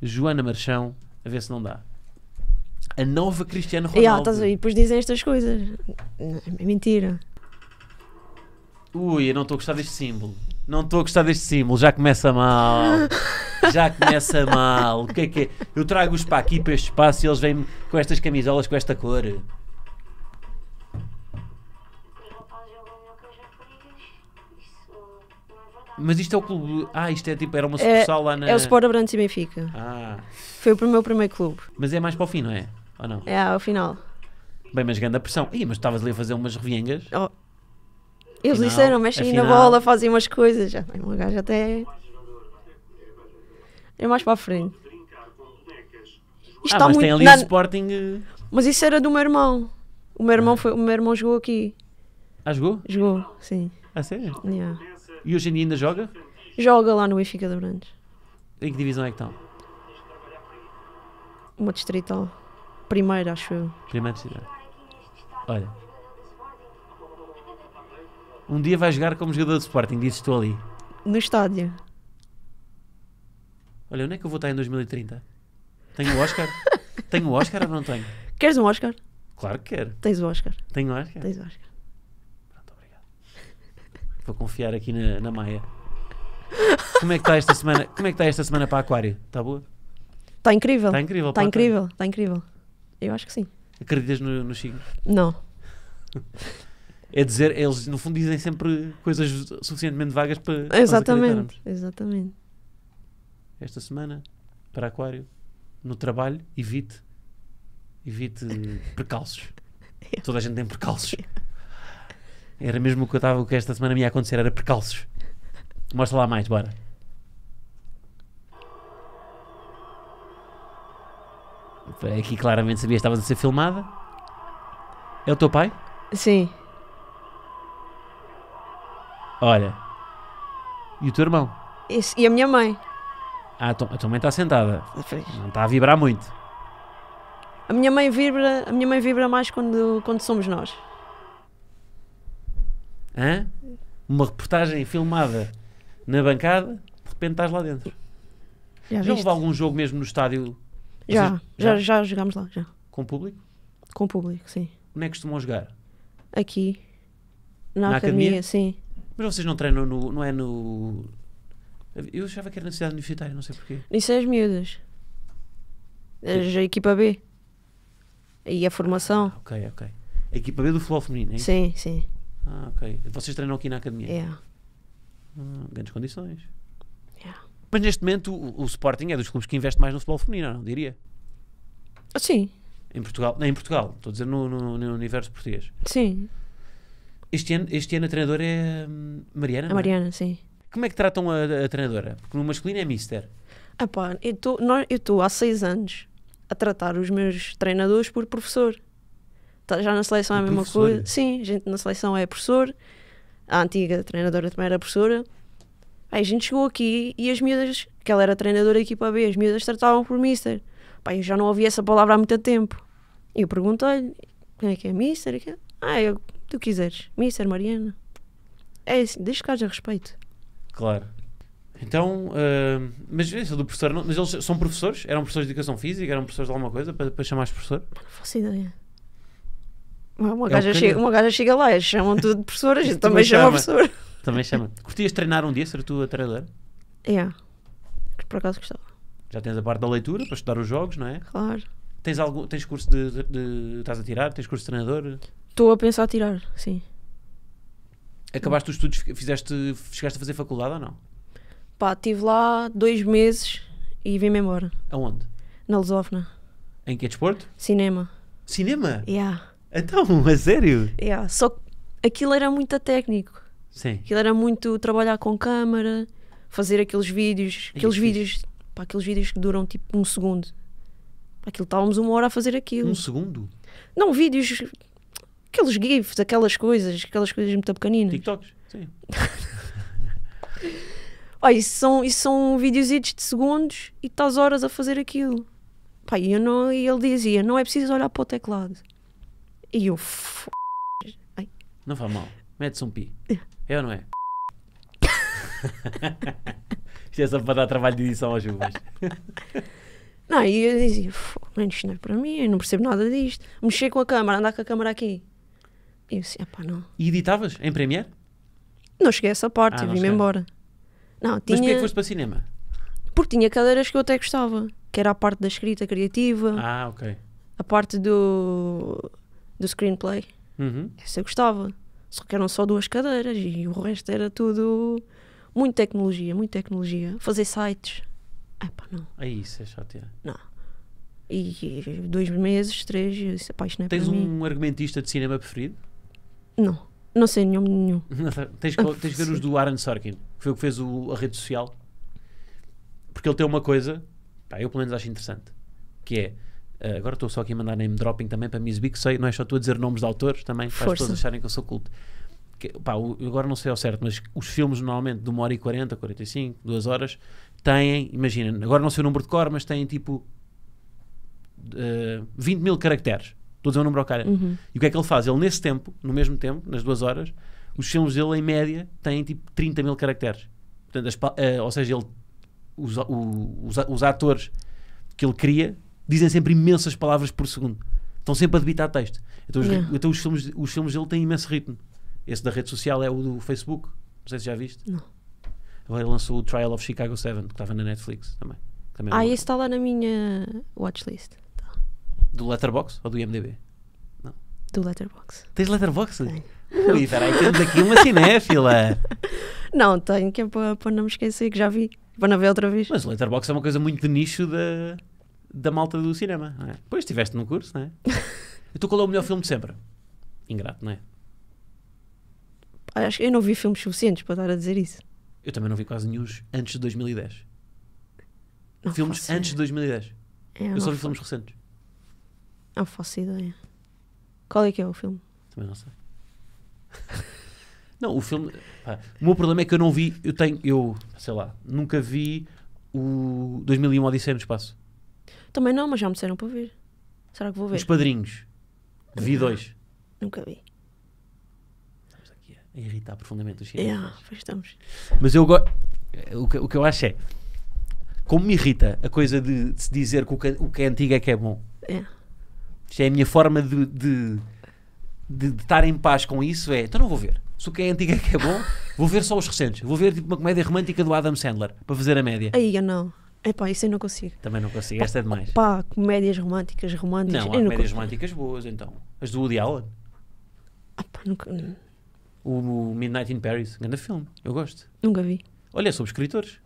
Joana Marchão, a ver se não dá. A nova Cristiano Ronaldo. E depois dizem estas coisas. É mentira. Ui, eu não estou a gostar deste símbolo. Não estou a gostar deste símbolo. Já começa mal. Já começa mal. O que é que é? Eu trago-os para aqui, para este espaço, e eles vêm com estas camisolas, com esta cor. Mas isto é o clube... Ah, isto é tipo... Era uma sucursal lá na... É o Sport Abrantes e Benfica. Ah. Foi o meu primeiro clube. Mas é mais para o fim, não é? Ou não? É, ao final. Bem, mas grande a pressão. Ih, mas estavas ali a fazer umas reviengas. Oh. Eles disseram, mexem na bola, fazem umas coisas. Já tem um gajo até... É mais para a frente. Isto está mas muito... tem ali o Sporting... Mas isso era do meu irmão. O meu irmão jogou aqui. Ah, jogou? Jogou, sim. Ah, sério? Yeah. E hoje em dia ainda joga? Joga lá no Benfica de Abrantes. Em que divisão é que estão? Uma distrital. Primeira, acho eu. Primeira distrital. Olha. Um dia vai jogar como jogador de Sporting, dizes, estou ali. No estádio. Olha, onde é que eu vou estar em 2030? Tenho o Oscar? Tenho o Oscar ou não tenho? Queres um Oscar? Claro que quero. Tens o Oscar. Tenho o Oscar? Tens o Oscar. Vou confiar aqui na Maia. Como é que está esta semana? Como é que está esta semana para Aquário? Está boa? Está incrível. Está incrível. Está incrível. Está incrível. Eu acho que sim. Acreditas no signo? Não. É dizer, eles no fundo dizem sempre coisas suficientemente vagas para... Exatamente. Exatamente. Esta semana para Aquário, no trabalho, evite percalços. Toda a gente tem percalços. Era mesmo o que esta semana me ia acontecer, era percalços. Mostra lá mais, bora. Aqui claramente sabias que estavas a ser filmada. É o teu pai? Sim. Olha. E o teu irmão? E a minha mãe? Ah, a tua mãe está sentada. Não está a vibrar muito. A minha mãe vibra mais quando somos nós. Hã? Uma reportagem filmada na bancada, de repente estás lá dentro. Já houve algum jogo mesmo no estádio? Já jogámos lá, já. Com público? Com público, sim. Onde é que costumam jogar? Aqui. Na academia, sim. Mas vocês não treinam no... não é no... Eu achava que era na cidade universitária, não sei porquê. Isso é as miúdas. A equipa B. E a formação. Ah, ok, ok. A equipa B do futebol feminino, é isso? Sim, sim. Ah, ok. Vocês treinam aqui na academia? É. Yeah. Grandes condições. Yeah. Mas neste momento o Sporting é dos clubes que investe mais no futebol feminino, não diria? Sim. Em Portugal? Não, em Portugal. Estou a dizer no universo português. Sim. Este ano a treinadora é Mariana? A Mariana, não é? Sim. Como é que tratam a treinadora? Porque no masculino é mister. Ah pá, eu estou há 6 anos a tratar os meus treinadores por professor. Já na seleção é a mesma coisa. Sim, a gente na seleção é professor. A antiga treinadora também era professora. Aí a gente chegou aqui e as miúdas, que ela era treinadora da equipa B, as miúdas tratavam por mister. Pá, eu já não ouvi essa palavra há muito tempo. E eu perguntei-lhe, quem é que é mister? Ah, eu, tu quiseres, mister Mariana. É assim, deixa cá já respeito. Claro. Então, mas isso do professor, não, mas eles são professores? Eram professores de educação física? Eram professores de alguma coisa para chamar-se professor? Não faço ideia. Uma gaja chega lá, eles chamam tudo de professor, a gente também chama professor. Também chama. Curtias treinar um dia, ser tu a treinadora? É. Yeah. Por acaso gostava. Já tens a parte da leitura para estudar os jogos, não é? Claro. Tens curso de estás a tirar? Tens curso de treinador? Estou a pensar a tirar, sim. Acabaste os estudos, chegaste a fazer faculdade ou não? Pá, estive lá 2 meses e vim-me embora. Aonde? Na Lusófona. Em que é desporto? Cinema. Cinema? Yeah. Então, a sério? Yeah. Só que aquilo era muito técnico. Sim. Aquilo era muito trabalhar com câmara, fazer aqueles vídeos, pá, aqueles vídeos que duram tipo 1 segundo. Pá, aquilo, estávamos 1 hora a fazer aquilo. 1 segundo? Não, vídeos... Aqueles gifs, aquelas coisas muito pequeninas. TikToks, sim. Oh, isso são videozitos de segundos e estás horas a fazer aquilo. Pá, e ele dizia, não é preciso olhar para o teclado. E eu, ai. Não faz mal, mete-se um pi. É ou não é? Isto é só para dar trabalho de edição aos jovens. Não, e eu dizia, isto não é para mim, eu não percebo nada disto. Mexer com a câmara, andar com a câmara aqui. E eu disse, pá, não. E editavas em Premiere? Não cheguei a essa parte, eu vim-me embora. Não, tinha... Mas porquê é que foste para cinema? Porque tinha cadeiras que eu até gostava, que era a parte da escrita criativa. Ah, ok. A parte do screenplay. Uhum. Essa eu gostava. Só que eram só 2 cadeiras e o resto era tudo... Muito tecnologia, muita tecnologia. Fazer sites. Ah, pá, não. É isso, é chato. Não. E 2 meses, 3, eu disse, pá, isto não é para mim. Tens um argumentista de cinema preferido? Não. Não sei nenhum. tens que ver os do Aaron Sorkin, que foi o que fez a rede social. Porque ele tem uma coisa, pá, eu pelo menos acho interessante, que é, agora estou só aqui a mandar name dropping também para me exibir, que sei, não é só tu a dizer nomes de autores também, para as pessoas acharem que eu sou culto. Que, pá, agora não sei ao certo, mas os filmes normalmente de 1h40, 45, 2 horas, têm, imagina, agora não sei o número de cor, mas têm tipo 20.000 caracteres. Estou a dizer um número ao cara. Uhum. E o que é que ele faz? Ele nesse tempo, no mesmo tempo, nas 2 horas, os filmes dele em média têm tipo 30.000 caracteres. Portanto, ou seja, ele, os atores que ele cria dizem sempre imensas palavras por segundo. Estão sempre a debitar texto. Então, então os filmes dele têm imenso ritmo. Esse da rede social é o do Facebook. Não sei se já viste. Não. Agora ele lançou o Trial of Chicago 7, que estava na Netflix também. Esse está lá na minha watchlist. Tá. Do Letterboxd ou do IMDb? Não. Do Letterboxd. Tens Letterboxd? Tenho. Ui, peraí, temos aqui uma cinéfila. Não, tenho, que é para não me esquecer, que já vi. Para não ver outra vez. Mas o Letterboxd é uma coisa muito de nicho da malta do cinema, não é? Pois, estiveste num curso, não é? Então qual é o melhor filme de sempre? Ingrato, não é? Acho que eu não vi filmes suficientes para estar a dizer isso. Eu também não vi quase nenhum antes de 2010. Não, filmes antes de 2010. Eu só vi filmes recentes. Não faço ideia. Qual é que é o filme? Também não sei. Não, o filme... Pá, o meu problema é que eu não vi... Eu, sei lá, nunca vi o 2001 Odisseia no Espaço. Também não, mas já me disseram para ver. Será que vou ver? Os Padrinhos. Vi dois. Nunca vi. Estamos aqui a irritar profundamente os chineses. Estamos. Mas eu gosto... O que eu acho é... Como me irrita a coisa de se dizer que o que é antigo é que é bom. Isto é a minha forma de estar em paz com isso. É, então não vou ver. Se o que é antigo é que é bom, vou ver só os recentes. Vou ver tipo uma comédia romântica do Adam Sandler, para fazer a média. Aí eu não. Epá, isso eu não consigo. Também não consigo, esta é demais. Pá, comédias românticas. Não, há comédias românticas boas, então. As do Woody Allen. Ah, pá, nunca... O Midnight in Paris, grande filme. Eu gosto. Nunca vi. Olha, é sobre escritores.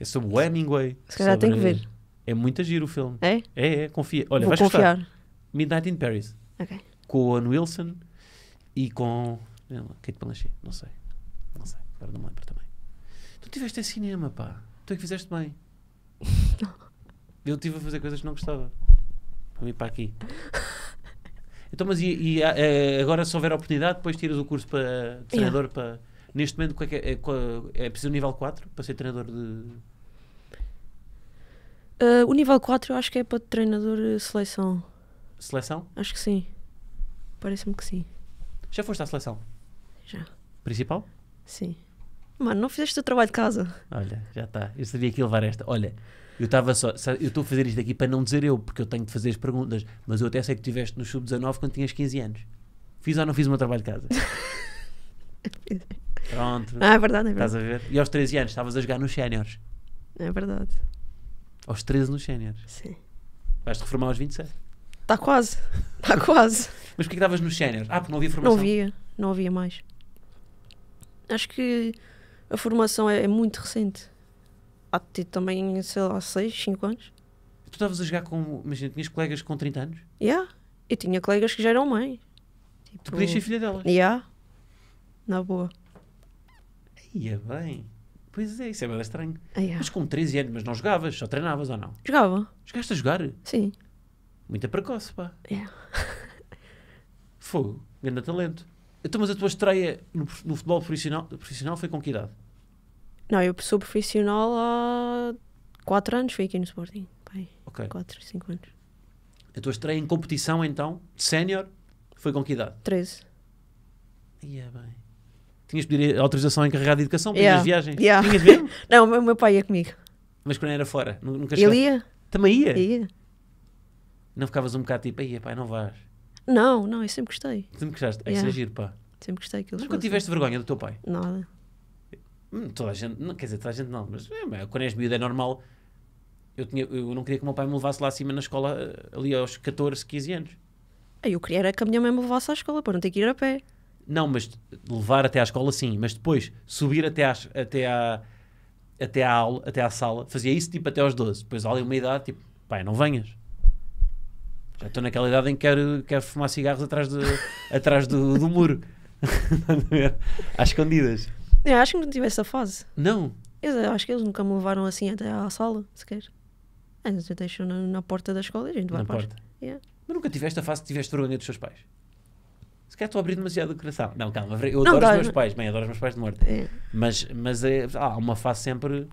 É sobre o Hemingway. Se calhar tenho que ver. É muito giro o filme. É? É, confia. Olha, vou confiar. Midnight in Paris. Ok. Com o Owen Wilson e com... Kate Blanchett, não sei. Não sei, agora não me lembro também. Tu tiveste em cinema, pá. Tu é que fizeste bem. Eu estive a fazer coisas que não gostava. Para ir para aqui. Então, mas e agora, se houver oportunidade, depois tiras o curso para treinador para... Neste momento, qual é, que é preciso nível 4 para ser treinador de... o nível 4 eu acho que é para treinador de seleção. Seleção? Acho que sim. Parece-me que sim. Já foste à seleção? Já. Principal? Sim. Mano, não fizeste o trabalho de casa. Olha, já está. Eu sabia que ia levar esta. Olha, eu estava só... Sabe, eu estou a fazer isto aqui para não dizer eu, porque eu tenho de fazer as perguntas. Mas eu até sei que estiveste no sub-19 quando tinhas 15 anos. Fiz ou não fiz o meu trabalho de casa? Pronto. Ah, é verdade, é verdade. Estás a ver? E aos 13 anos estavas a jogar nos séniores. É verdade. Aos 13 nos séniores? Sim. Vais-te reformar aos 27? Está quase. Está quase. Mas porquê que estavas nos séniores? Ah, porque não havia formação? Não havia. Não havia mais. Acho que a formação é muito recente. Há tido também, sei lá, 6, 5 anos. Tu estavas a jogar com... Imagina, tinhas colegas com 30 anos? Eu tinha colegas que já eram mãe. Tipo, tu podias ser filha delas? Na boa. Ia bem. Pois é, isso é bem estranho. Mas com 13 anos, mas não jogavas? Só treinavas ou não? Jogava. Jogaste a jogar? Sim. Muito precoce, pá. Fogo. Grande talento. Então, mas a tua estreia no futebol profissional foi com que idade? Não, eu sou profissional há 4 anos. Fui aqui no Sporting. Pai, ok. 4, 5 anos. A tua estreia em competição, então, de sénior, foi com que idade? 13. Ia bem. Tinhas de pedir autorização encarregada de educação para as viagens? Tinhas mesmo? Não, o meu pai ia comigo. Mas quando era fora? Nunca chegaste? Ele ia. Também ia? Ia. Não ficavas um bocado tipo, aí, pá, não vais? Não, não, eu sempre gostei. Sempre gostaste? Isso é giro, pá. Sempre gostei que eles Nunca tiveste vergonha do teu pai? Nada. Toda a gente, não, quer dizer, toda a gente não, mas quando és miúdo é normal. Eu não queria que o meu pai me levasse lá acima na escola, ali aos 14, 15 anos. Eu queria era que a minha mãe me levasse à escola, para não ter que ir a pé. Não, mas levar até à escola sim, mas depois subir até à aula, até à sala, fazia isso tipo até aos 12, depois há ali uma idade tipo, pai, não venhas. Já estou naquela idade em que quero fumar cigarros atrás do muro. Às escondidas. Eu acho que não tive essa fase. Não? Eu acho que eles nunca me levaram assim até à sala, sequer. Eles me deixam na porta da escola e a gente vai à porta. Mas nunca tiveste a fase que tiveste vergonha dos seus pais? Se calhar estou a abrir demasiado o coração. Não, calma, eu adoro os meus pais. Bem, adoro os meus pais de morte. Mas há uma fase sempre...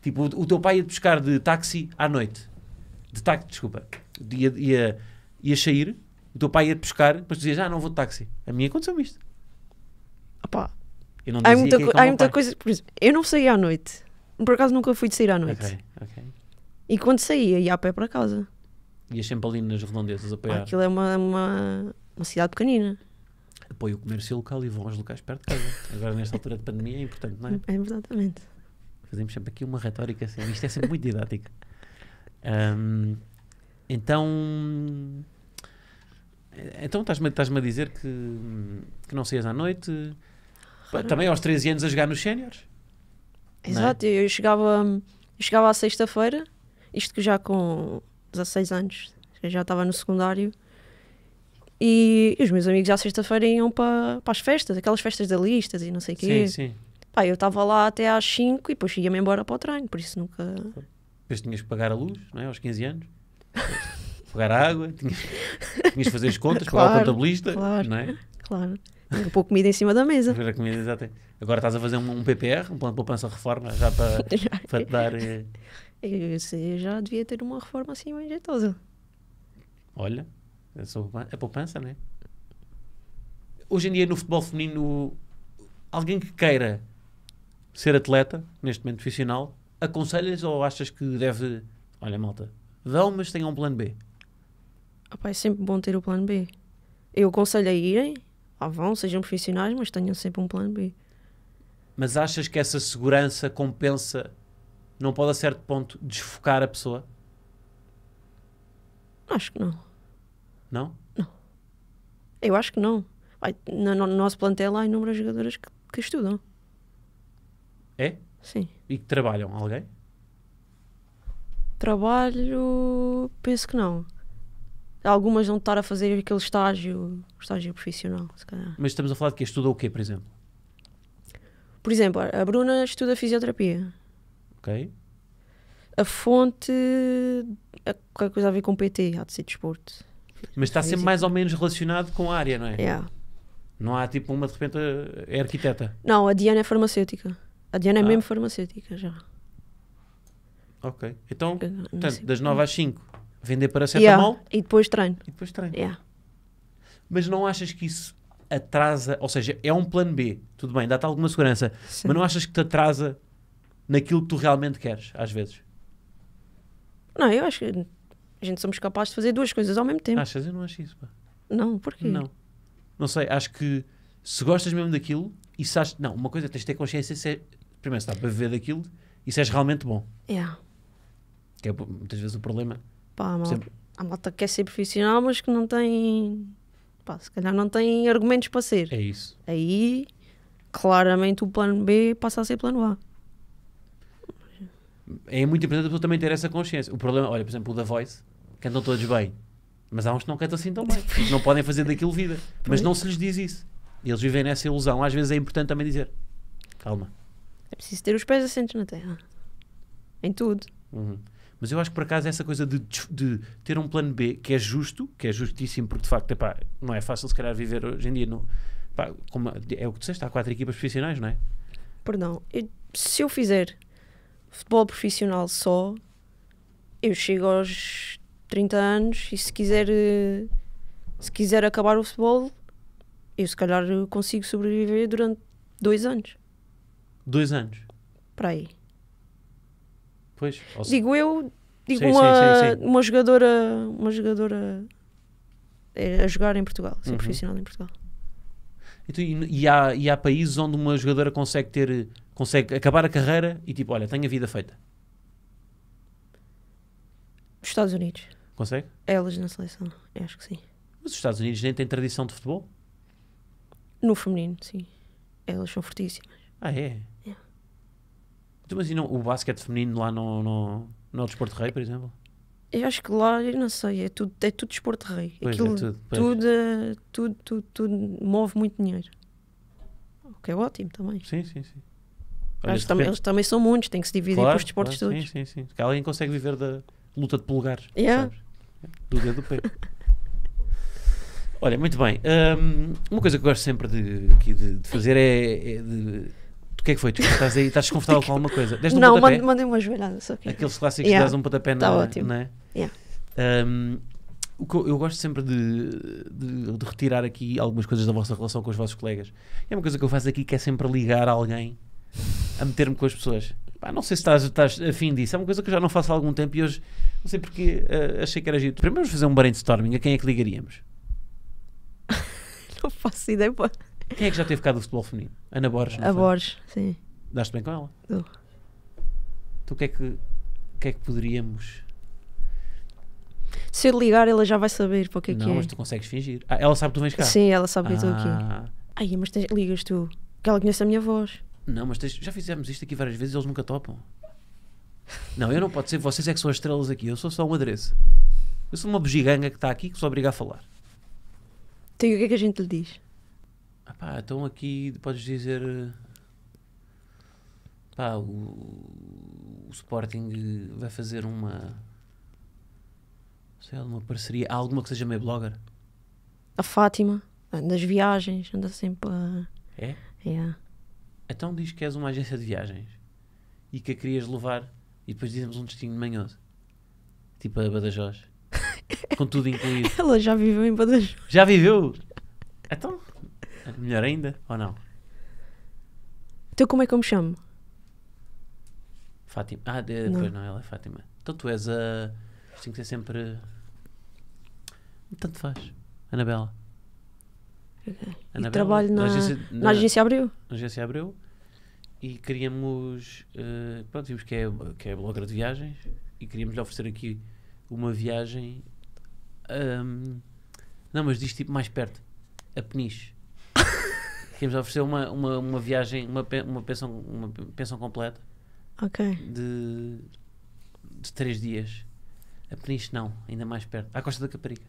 Tipo, o teu pai ia te buscar de táxi à noite. De táxi, desculpa. Ia sair, o teu pai ia te buscar, mas tu dizias, não vou de táxi. A minha aconteceu-me isto. Opá. Eu não dizia há muita coisa... Por exemplo, eu não saía à noite. Por acaso nunca fui de sair à noite. Ok. E quando saía, ia a pé para casa. Ia sempre ali nas redondezas a apoiar. Aquilo é uma cidade pequenina. Apoio o comércio local e vão aos locais perto de casa. Agora, nesta altura de pandemia, é importante, não é? É, exatamente. Fazemos sempre aqui uma retórica assim. Isto é sempre muito didático. Então, estás-me a dizer que não saias à noite. Também aos 13 anos a jogar nos séniores. Exato. É? Eu chegava à sexta-feira, isto que já com 16 anos, já estava no secundário. E os meus amigos à sexta-feira iam para as festas, aquelas festas da listas e não sei o quê. Sim, sim. Pá, eu estava lá até às 5 e depois ia-me embora para o treino, por isso nunca... Depois tinhas que pagar a luz, não é? Aos 15 anos. Pagar a água, tinhas que fazer as contas, claro, pagar o contabilista, não é? Claro, tinha pôr comida em cima da mesa. Agora estás a fazer um PPR, um plano de poupança reforma, já para te dar... Eu já devia ter uma reforma assim bem jeitosa. Olha, é poupança, não é? Hoje em dia, no futebol feminino, alguém que queira ser atleta, neste momento profissional, aconselhas ou achas que deve... Olha, malta, vão, mas tenham um plano B. Opa, é sempre bom ter o plano B. Eu aconselho a irem, vão, sejam profissionais, mas tenham sempre um plano B. Mas achas que essa segurança compensa, não pode a certo ponto desfocar a pessoa? Acho que não. Não? Não. Eu acho que não. Ai, no nosso plantel há inúmeras jogadoras que estudam. É? Sim. E que trabalham? Alguém? Trabalho... penso que não. Algumas vão estar a fazer aquele estágio profissional, se calhar. Mas estamos a falar de que estuda o quê, por exemplo? Por exemplo, a Bruna estuda fisioterapia. Ok. A Fonte... qualquer coisa a ver com PT, há de ser desporto. Mas está sempre mais ou menos relacionado com a área, não é? Yeah. Não há tipo uma, de repente, é arquiteta? Não, a Diana é farmacêutica. A Diana é mesmo farmacêutica, já. Ok. Então, portanto, das 9 às 5, vender para paracetamol. Yeah. E depois treino. E depois treino. Yeah. Mas não achas que isso atrasa, ou seja, é um plano B, tudo bem, dá-te alguma segurança, sim, mas não achas que te atrasa naquilo que tu realmente queres, às vezes? Não, eu acho que a gente somos capazes de fazer duas coisas ao mesmo tempo. Achas? Eu não acho isso, pá. Não, porquê? Não. Não sei, acho que se gostas mesmo daquilo e se achas... Não, uma coisa tens de ter consciência se é... Primeiro, se dá para viver daquilo e se és realmente bom. É. Yeah. Que é muitas vezes o problema. Pá, a malta quer ser profissional, mas que não tem... Pá, se calhar não tem argumentos para ser. É isso. Aí, claramente, o plano B passa a ser plano A. É muito importante a pessoa também ter essa consciência. O problema, olha, por exemplo, o da Voice, cantam todos bem, mas há uns que não cantam assim tão bem, não podem fazer daquilo vida, mas não se lhes diz isso. Eles vivem nessa ilusão. Às vezes é importante também dizer, calma. É preciso ter os pés assentes na terra. Em tudo. Uhum. Mas eu acho que por acaso essa coisa de ter um plano B que é justo, que é justíssimo, porque de facto, epá, não é fácil se calhar viver hoje em dia. Não, epá, como, é o que tu disseste, há 4 equipas profissionais, não é? Perdão, se eu fizer futebol profissional só, eu chego aos 30 anos e se quiser acabar o futebol, eu se calhar consigo sobreviver durante 2 anos. 2 anos? Para aí. Pois. Digo sim, sim. Uma jogadora a jogar em Portugal, ser profissional em Portugal. Então, e há países onde uma jogadora consegue acabar a carreira e tipo, olha, tenho a vida feita. Os Estados Unidos. Consegue? Elas na seleção, eu acho que sim. Mas os Estados Unidos nem têm tradição de futebol? No feminino, sim. Elas são fortíssimas. Ah, é? É. Mas e não, o basquete feminino lá não é o desporto rei, por exemplo? Eu acho que lá, eu não sei, é tudo desporto rei. Pois, aquilo, é tudo, pois. Tudo move muito dinheiro. O que é ótimo também. Sim, sim, sim. Olha, eles também são muitos, têm que se dividir para os desportos todos. Sim, sim, sim. Porque alguém consegue viver da luta de polegares, yeah, sabes? Do dedo do pé. Olha, muito bem. Uma coisa que eu gosto sempre de fazer é do que é que foi? Tu estás aí, estás desconfortável com alguma coisa? Deste não, um pontapé? Não, mandei uma joelhada. Só que... Aqueles clássicos, yeah, que dás um pontapé, tá, não é? Ótimo. Não é? Yeah. O que eu gosto sempre de retirar aqui algumas coisas da vossa relação com os vossos colegas. É uma coisa que eu faço aqui, que é sempre ligar a alguém a meter-me com as pessoas. Pá, não sei se estás afim disso. É uma coisa que eu já não faço há algum tempo e hoje não sei porque achei que era giro. Primeiro vamos fazer um brainstorming. A quem é que ligaríamos? Não faço ideia. Pô. Quem é que já teve cá do futebol feminino? Ana Borges. A Borges, sim. Daste bem com ela? Dou. Então o que é que poderíamos... Se eu ligar, ela já vai saber para o que é que é. Não, mas tu consegues fingir. Ah, ela sabe que tu vens cá? Sim, ela sabe que estou aqui. Ai, mas ligas tu, que ela conhece a minha voz. Não, mas já fizemos isto aqui várias vezes e eles nunca topam. Não, eu não posso ser, vocês é que são as estrelas aqui, eu sou só um adereço. Eu sou uma bugiganga que está aqui que só obriga a falar. Então e o que é que a gente lhe diz? Ah pá, estão aqui, podes dizer... Pá, o Sporting vai fazer uma... Sei lá, uma parceria, há alguma que seja meio blogger? A Fátima, nas viagens, anda sempre a... É? É. Então diz que és uma agência de viagens e que a querias levar e depois dizemos um destino manhoso. Tipo a Badajoz. Com tudo incluído. Ela já viveu em Badajoz. Já viveu? Então, melhor ainda, ou não? Então como é que eu me chamo? Fátima. Ah, depois não, ela é Fátima. Então tu és a... Tem que ser sempre... Tanto faz. Anabela. Okay. Anabela. E trabalho na Agência Abreu. Na Agência Abreu. E queríamos... pronto, vimos que é blogueira de viagens. E queríamos lhe oferecer aqui uma viagem... não, mas diz tipo mais perto. A Peniche. Queríamos oferecer uma viagem, uma pensão completa. Ok. De 3 dias. A Peniche não, ainda mais perto. À Costa da Caparica.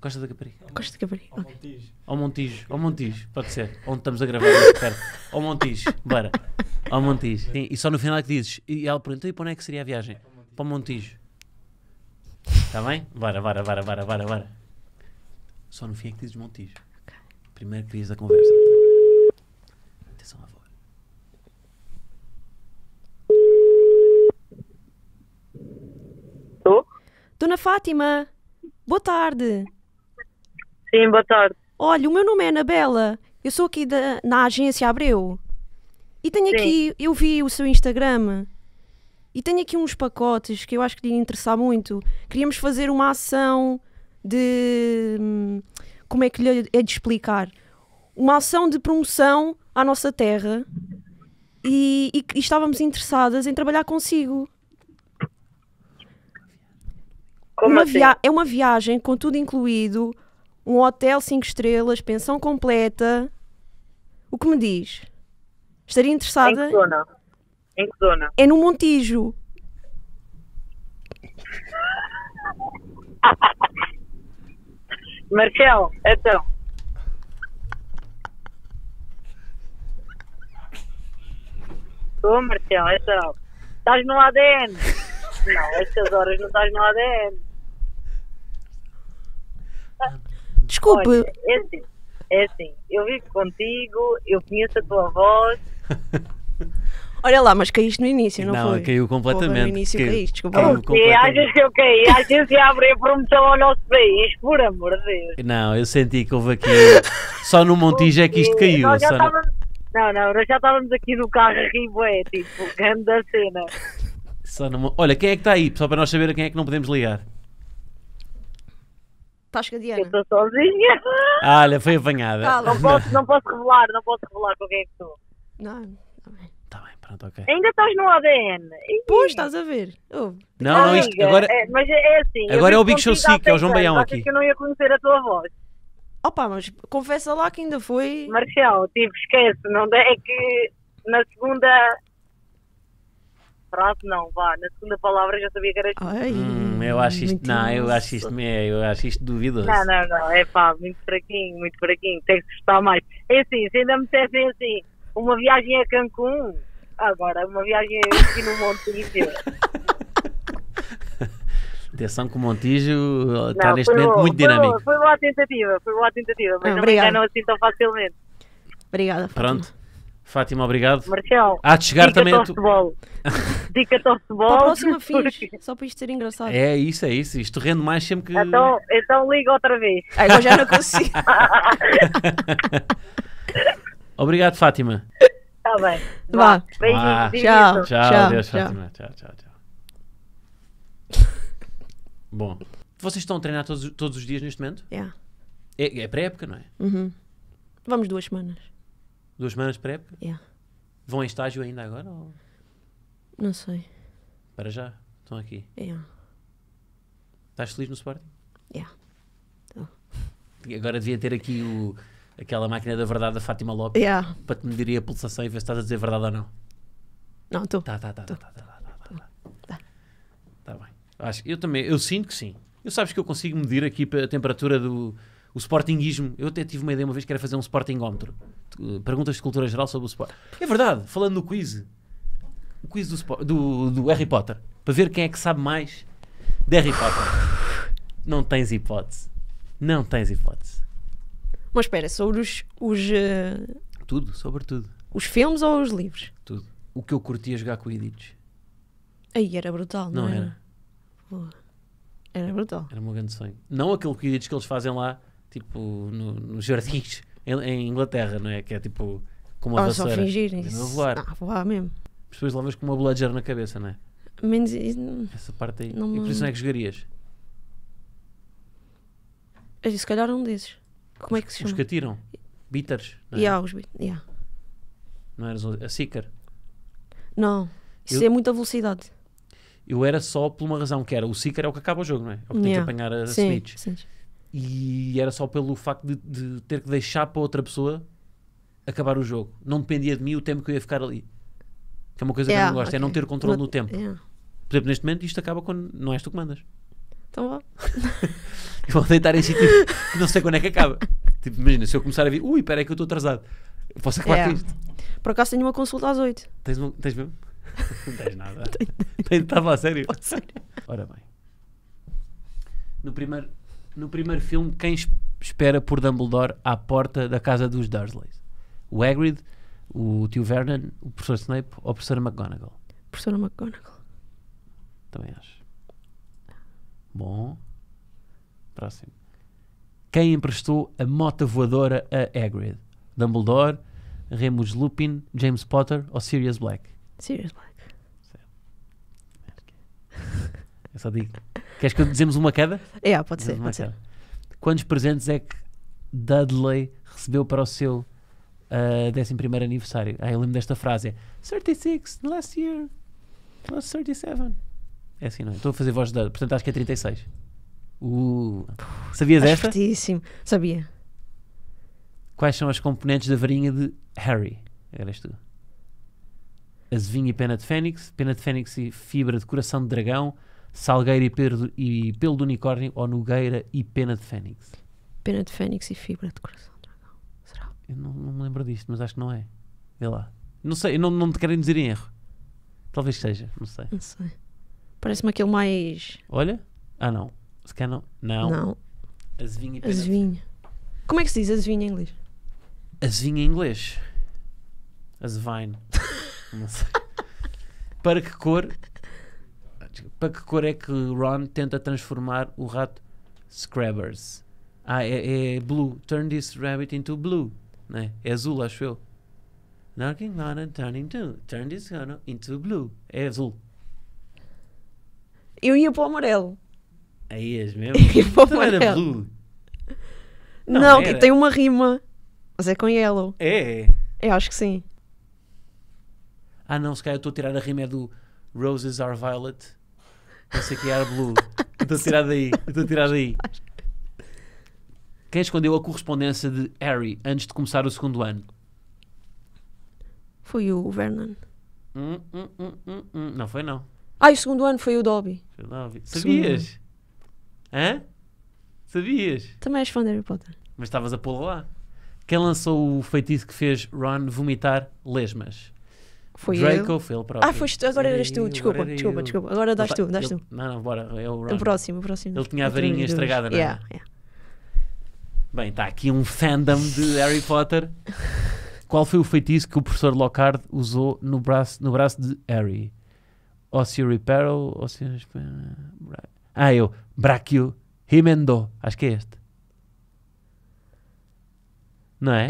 Costa da Caparica. Costa da Caparica. Ao Montijo. Ao Montijo. Ao Montijo, pode ser. Onde estamos a gravar mais perto. Ao Montijo, bora. Ao Montijo. Sim, e só no final é que dizes. E ela perguntou, e para onde é que seria a viagem? Para o Montijo. Está bem? Bora, bora, bora, bora, bora, bora. Só no fim é que dizes Montijo. Okay. Primeiro que dizes da conversa. Atenção à voz. Dona Fátima, boa tarde. Sim, boa tarde. Olha, o meu nome é Anabela, eu sou aqui na Agência Abreu. E tenho aqui, eu vi o seu Instagram, e tenho aqui uns pacotes que eu acho que lhe interessar muito. Queríamos fazer uma ação de... Como é que lhe é de explicar? Uma ação de promoção à nossa terra. E estávamos interessadas em trabalhar consigo. É uma viagem com tudo incluído, um hotel 5 estrelas, pensão completa. O que me diz? Estaria interessada? Em que zona? Em que zona? É no Montijo. Marchão, então. Estou, Marchão, então. Estás no ADN? Não, estas horas não estás no ADN. Desculpe. Olha, é assim, eu vivo contigo, eu conheço a tua voz. Olha lá, mas caíste no início, não foi? Não, caiu completamente. Porra, no início caíste, desculpa. E às vezes eu caí, às vezes abre a promoção ao nosso país, por amor de Deus. Não, eu senti que houve aqui, só no Montijo é que isto caiu. Nós já estávamos aqui no carro a ribué, tipo, grande a cena. Só numa... Olha, quem é que está aí, só para nós saber a quem é que não podemos ligar. Estás com a Diana? Eu estou sozinha. Ah, olha, foi apanhada. Não posso revelar com quem é que estou. Não, está bem. Está bem, pronto, ok. Ainda estás no ADN. Pois, estás a ver. Oh. Não, isto agora... mas é assim. Agora é o Big Show Sick, é o João Baião aqui. Que eu não ia conhecer a tua voz. Opa, mas confessa lá que ainda foi... Marcial, tipo, esquece. Não é que na segunda... Frase não, vá. Na segunda palavra já sabia que era... eu acho isto... Não, eu acho isto duvidoso. Não. É pá, muito fraquinho, muito fraquinho. Tem que gostar mais. É assim, se ainda me dissessem assim, uma viagem a Cancún, agora, uma viagem aqui no Montijo. Atenção que o Montijo está neste momento muito dinâmico. Foi boa a tentativa, mas não me enganam assim tão facilmente. Obrigada. Pronto. Fátima, obrigado. Marcelo, há de chegar também a tu... Dica-te ao futebol. Para a próxima fixe, só para isto ser engraçado. É isso. Isto rende mais sempre que... Então liga outra vez. Eu já não consigo. Obrigado, Fátima. Está bem. Vá. Beijinho. Tchau, Fátima. Tchau. Bom, vocês estão a treinar todos os dias neste momento? Yeah. É pré-época, não é? Uhum. Vamos 2 semanas. 2 semanas pré-época? Yeah. Vão em estágio ainda agora? Ou... Não sei. Para já? Estão aqui? Yeah. Estás feliz no Sporting? Yeah. Oh. E agora devia ter aqui aquela máquina da verdade da Fátima Lopes para te medir a pulsação e ver se estás a dizer verdade ou não. Não, estou. Tá bem. Acho, eu também, eu sinto que sim. Eu sabes que eu consigo medir aqui a temperatura do... O sportinguismo, eu até tive uma ideia uma vez que era fazer um sportingómetro. Perguntas de cultura geral sobre o Sport. É verdade, falando no quiz. O quiz do Harry Potter. Para ver quem é que sabe mais de Harry Potter. Não tens hipótese. Não tens hipótese. Mas espera, sobre os Tudo, sobre tudo. Os filmes ou os livros? Tudo. O que eu curtia jogar com o Quidditch. Aí era brutal, não era? Era brutal. Era um grande sonho. Não aquele Quidditch que eles fazem lá, tipo, nos jardins, em Inglaterra, não é? Que é tipo, com uma vassoura. Só fingir isso. Não voar. Ah, voar mesmo. As pessoas lá vês com uma bludger na cabeça, não é? Menos isso. Essa parte aí. Não, e por isso não é que jogarias? Se calhar um desses. Como é que se chama? Os que atiram? Bitters? E yeah, os bitters. Yeah. Não eras a Seeker? Não. Isso é muita velocidade. Eu era só por uma razão, que era o Seeker é o que acaba o jogo, não é? É o que tem que apanhar a Snitch. Sim. E era só pelo facto de ter que deixar para outra pessoa acabar o jogo. Não dependia de mim o tempo que eu ia ficar ali. Que é uma coisa que eu não gosto, é não ter controle no tempo. Por exemplo, neste momento isto acaba quando não és tu que mandas. Então vá. Eu vou deitar em sítio que não sei quando é que acaba. Tipo, imagina, se eu começar a vir, ui, espera aí que eu estou atrasado. Eu posso acabar com isto. Por acaso tenho uma consulta às 8. Tens mesmo? Não tens nada. Estava a sério? Ora bem. No primeiro filme, quem espera por Dumbledore à porta da casa dos Dursleys? O Hagrid, o tio Vernon, o professor Snape ou a professora McGonagall? Professora McGonagall. Também acho. Bom. Próximo. Quem emprestou a mota voadora a Hagrid? Dumbledore, Remus Lupin, James Potter ou Sirius Black? Sirius Black. Eu só digo. Queres que dizemos uma cada? Pode ser. Pode ser. Quantos presentes é que Dudley recebeu para o seu 11º aniversário? Eu lembro desta frase. 36, last year. Last 37. É assim, não é? Estou a fazer voz de Dudley. Portanto, acho que é 36. Sabias esta? Certíssimo. Sabia. Quais são as componentes da varinha de Harry? Eras tu. Azevinho e pena de fênix e fibra de coração de dragão, salgueiro e pelo de unicórnio ou nogueira e pena de fênix? Pena de fênix e fibra de coração de dragão. Será? Eu não me lembro disto, mas acho que não é. Vê lá. Não sei, não te querem dizer em erro. Talvez seja, não sei. Não sei. Parece-me aquele mais... Olha. Ah, não. Se calhar não. Não. Azevinho e pena de fênix. Como é que se diz azevinho em inglês? Azevinho em inglês? Azevine. Não sei. Para que cor é que Ron tenta transformar o rato Scrabbers? É blue. Turn this rabbit into blue. Não é? É azul, acho eu. Knocking on and turning to. Turn this rabbit into blue. É azul. Eu ia para o amarelo. Aí és mesmo? Eu ia para o amarelo. Era blue. Não que tem uma rima. Mas é com yellow. É? Eu acho que sim. Não, se calhar eu estou a tirar a rima é do Roses are violet, não sei que are blue. Estou a tirar daí. Quem escondeu a correspondência de Harry antes de começar o segundo ano? Foi o Vernon. Não foi, não. O segundo ano foi o Dobby. Sabias? Hã? Sabias? Também és fã de Harry Potter. Mas estavas a pô-lo lá. Quem lançou o feitiço que fez Ron vomitar lesmas? Foi Draco, eu. Foi ele próprio. Agora eras tu, desculpa. Agora dás tu. Não, bora, é o Ron. O próximo. Ele tinha a varinha estragada, não é? Yeah. Bem, está aqui um fandom de Harry Potter. Qual foi o feitiço que o professor Lockhart usou no braço de Harry? Brachio Himendo. Acho que é este. Não é?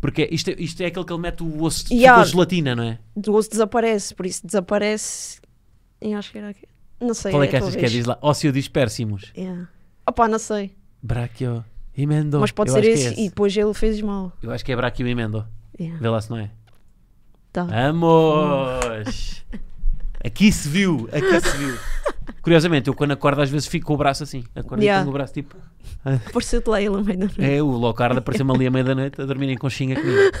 Porque isto é aquele que ele mete o osso com a gelatina, não é? O osso desaparece, por isso desaparece. Eu acho que era aqui. Não sei. Qual é que achas que é? Diz lá. Ócio dispersimos. Não sei. Brachio Himendo. Mas pode ser esse. E depois ele fez mal. Eu acho que é Brachio Himendo. Vê lá se não é. Tá. Vamos! Aqui se viu. Curiosamente, eu quando acordo às vezes fico com o braço assim. Acordo e tenho o braço tipo... Apareceu-te lá ele à meia-noite. O Lockhart apareceu-me ali à meia-noite a dormir em conchinha comigo.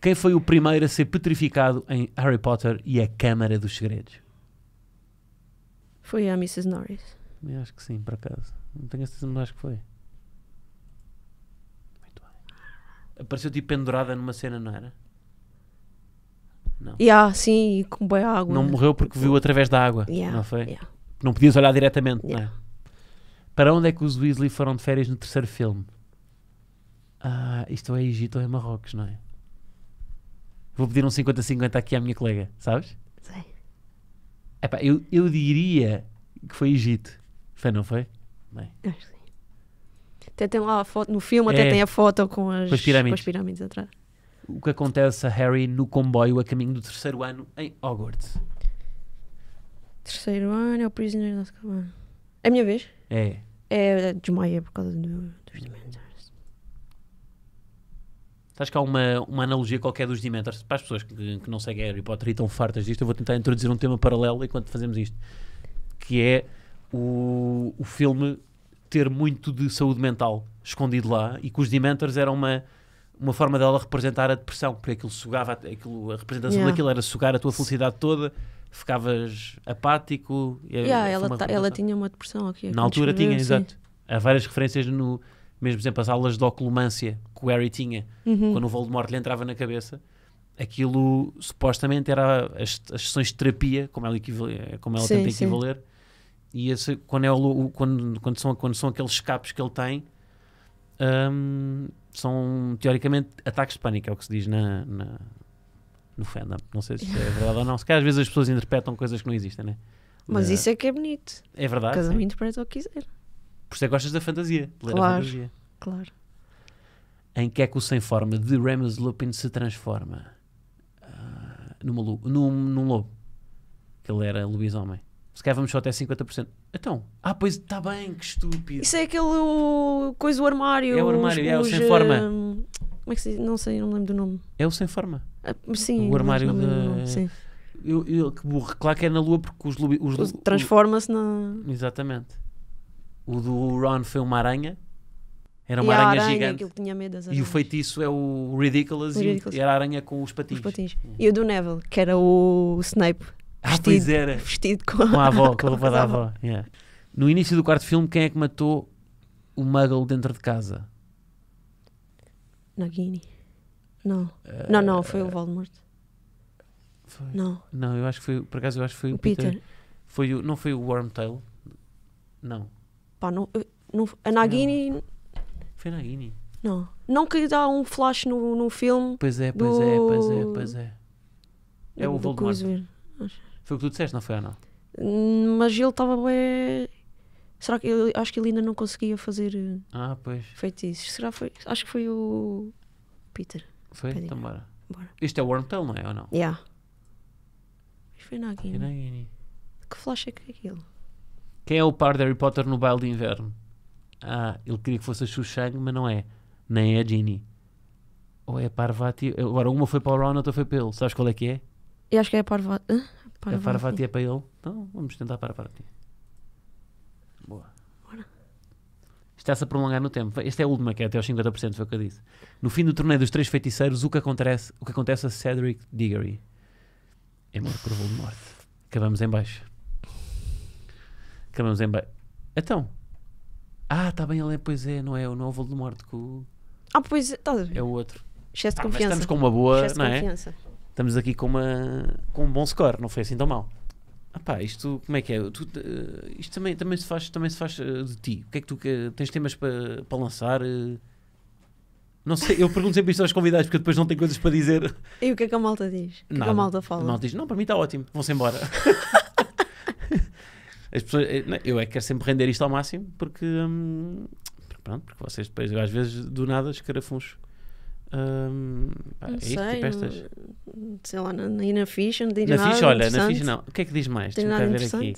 Quem foi o primeiro a ser petrificado em Harry Potter e a Câmara dos Segredos? Foi a Mrs. Norris. Eu acho que sim, por acaso. Não tenho a certeza, mas acho que foi. Muito bem. Apareceu tipo pendurada numa cena, não era? Não. Sim, e com bem água. Não morreu porque viu através da água, não foi? Não podias olhar diretamente, não é? Para onde é que os Weasley foram de férias no terceiro filme? Isto ou é Egito ou é Marrocos, não é? Vou pedir um 50-50 aqui à minha colega, sabes? Sei. Eu diria que foi Egito. Foi, não foi? Bem. Acho que sim. Até tem lá a foto, no filme até tem a foto com as pirâmides atrás. O que acontece a Harry no comboio a caminho do terceiro ano em Hogwarts? Terceiro ano é o prisioneiro nosso comando. É a minha vez? É. É, desmaia por causa dos Dementors. Acho que há uma analogia qualquer dos Dementors. Para as pessoas que não seguem Harry Potter e estão fartas disto, eu vou tentar introduzir um tema paralelo enquanto fazemos isto. Que é o filme ter muito de saúde mental escondido lá e que os Dementors eram uma forma dela representar a depressão, porque aquilo sugava, a representação daquilo era sugar a tua felicidade toda, ficavas apático. Ela tinha uma depressão aqui. Na altura tinha, exato. Há várias referências, no mesmo exemplo, as aulas de oculomância que o Harry tinha, quando o Voldemort lhe entrava na cabeça, aquilo supostamente era as sessões de terapia, como ela tenta equivaler, e esse, quando são aqueles escapes que ele tem, são teoricamente ataques de pânico, é o que se diz no fandom. Não sei se é verdade ou não. Se calhar às vezes as pessoas interpretam coisas que não existem, né? Mas isso é que é bonito. É verdade. Cada um interpreta o que quiser. Por isso é que gostas da fantasia, de ler a fantasia. Claro. Em que é que o sem forma de Remus Lupin se transforma? Num lobo. Que ele era lobisomem. Se calhar vamos só até 50%. Então, pois está bem, que estúpido. Isso é aquele o armário. É o armário, o sem forma. Como é que se diz? Não sei, não me lembro do nome. É o sem forma. Sim. O armário de... Sim. Que burro. Claro que é na lua porque os transforma-se na... Exatamente. O do Ron foi uma aranha. Era uma aranha gigante. Que ele tinha medo das aranhas. E o feitiço é o Ridiculous, e era a aranha com os patins. E o do Neville, que era o Snape. Pois era. Vestido com a avó, com a roupa da avó. Yeah. No início do quarto filme, quem é que matou o Muggle dentro de casa? Nagini. Não. Não, foi o Voldemort. Foi. Não. Não, eu acho que foi, por acaso, eu acho que foi o Peter. Foi não foi o Wormtail? Não. Pá, não a Nagini... Não. Foi a Nagini. Não. Não que dá um flash no filme. Pois é. É o Voldemort. Foi o que tu disseste, não foi ou não? Mas ele estava bem... Será que ele... Acho que ele ainda não conseguia fazer feitiços. Será que foi... Acho que foi o... Peter. Foi? Então bora. Isto é o Wormtail, não é ou não? Yeah. Isto foi Nagini. Que flash é que é aquilo? Quem é o par de Harry Potter no baile de inverno? Ele queria que fosse a Xuxang, mas não é. Nem é a Ginny. Ou é a Parvati... Agora, uma foi para o Ron, outra foi para ele. Sabes qual é que é? Eu acho que é a Parvati. A Parvati é para ele. Então vamos tentar para a Parvati. Boa. Bora. Isto está-se a prolongar no tempo. Este é a última, que é até aos 50%, foi o que eu disse. No fim do torneio dos três feiticeiros, o que acontece a Cedric Diggory? É morto por Voldemort. Acabamos em baixo. Então. Está bem, ele é. Pois é, não é o Voldemort que o... pois é. Tá. É o outro. Excesso de confiança. Mas estamos com uma boa... Excesso de confiança. É? Estamos aqui com um bom score, não foi assim tão mal. Isto como é que é? Isto também se faz de ti. O que é que tu tens temas para lançar? Não sei, eu pergunto sempre isto aos convidados porque depois não tenho coisas para dizer. E o que é que a malta diz? O que é que a malta fala? A malta diz, não, para mim está ótimo, vão-se embora. As pessoas, eu é que quero sempre render isto ao máximo porque, porque vocês depois, às vezes, do nada, escarafuncho. Sei lá, na ficha não diz nada. Na ficha não. O que é que diz mais? Deixa eu ver aqui.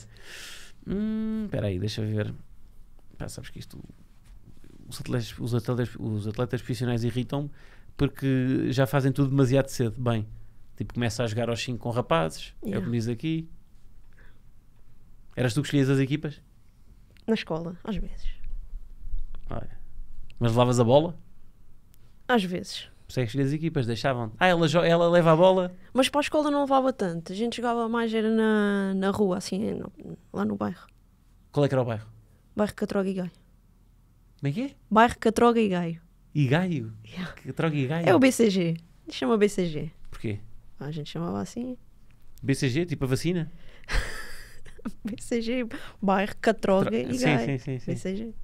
Espera aí, deixa eu ver. Sabes que isto... Os atletas profissionais irritam-me porque já fazem tudo demasiado cedo. Bem, tipo, começa a jogar aos 5 com rapazes. É o que me diz aqui. Eras tu que escolhias as equipas? Na escola, às vezes. Mas levavas a bola? Às vezes. Persegues as equipas, deixavam. Ela leva a bola. Mas para a escola não levava tanto. A gente jogava mais, era na rua, assim, lá no bairro. Qual é que era o bairro? Bairro Catroga e Gaio. Como é que é? Bairro Catroga e Gaio. E Gaio? Yeah. Catroga e Gaio? É o BCG. A gente chama BCG. Porquê? A gente chamava assim. BCG? Tipo a vacina? BCG. Bairro Catroga e Gaio. Sim. BCG.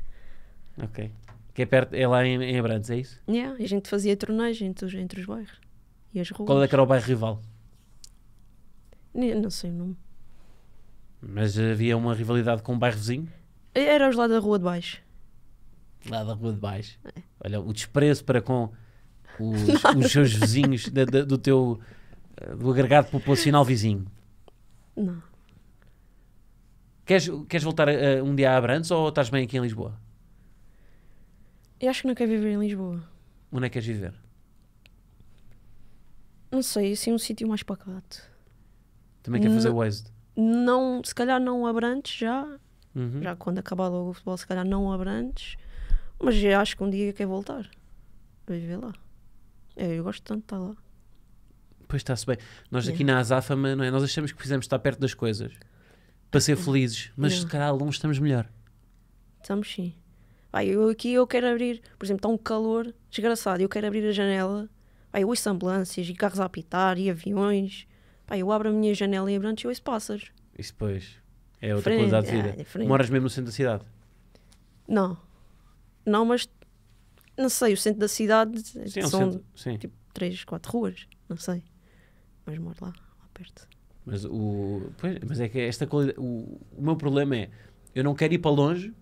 Ok. Que é perto, é lá em Abrantes, é isso? A gente fazia torneios entre os bairros e as ruas. Qual é que era o bairro rival? Não sei o nome. Mas havia uma rivalidade com o bairro vizinho? Era-os lá da rua de baixo. Lá da rua de baixo. É. Olha, o desprezo para com os seus vizinhos do teu... do agregado populacional vizinho. Não. Queres voltar um dia a Abrantes ou estás bem aqui em Lisboa? Eu acho que não quero viver em Lisboa. Onde é que queres viver? Não sei, assim um sítio mais pacato. Também quer fazer o êxodo? Não, se calhar não Abrantes já. Uhum. Já quando acabar logo o futebol, se calhar não Abrantes. Mas eu acho que um dia quero voltar a viver lá. Eu gosto tanto de estar lá. Pois está-se bem. Nós aqui na azáfama, não é? Nós achamos que precisamos estar perto das coisas para ser felizes, mas se calhar longe estamos melhor. Estamos sim. Vai, eu quero abrir, por exemplo, está um calor desgraçado, eu quero abrir a janela, vai, eu ouço ambulâncias e carros a apitar e aviões, vai, eu abro a minha janela e Abrantes e ouço pássaros. Isso pois, é outra qualidade de vida. É, moras mesmo no centro da cidade? Não. Não, mas, não sei, o centro da cidade sim, são tipo 3 ou 4 ruas, não sei. Mas moro lá perto. Mas, mas é que esta qualidade... O meu problema é... Eu não quero ir para longe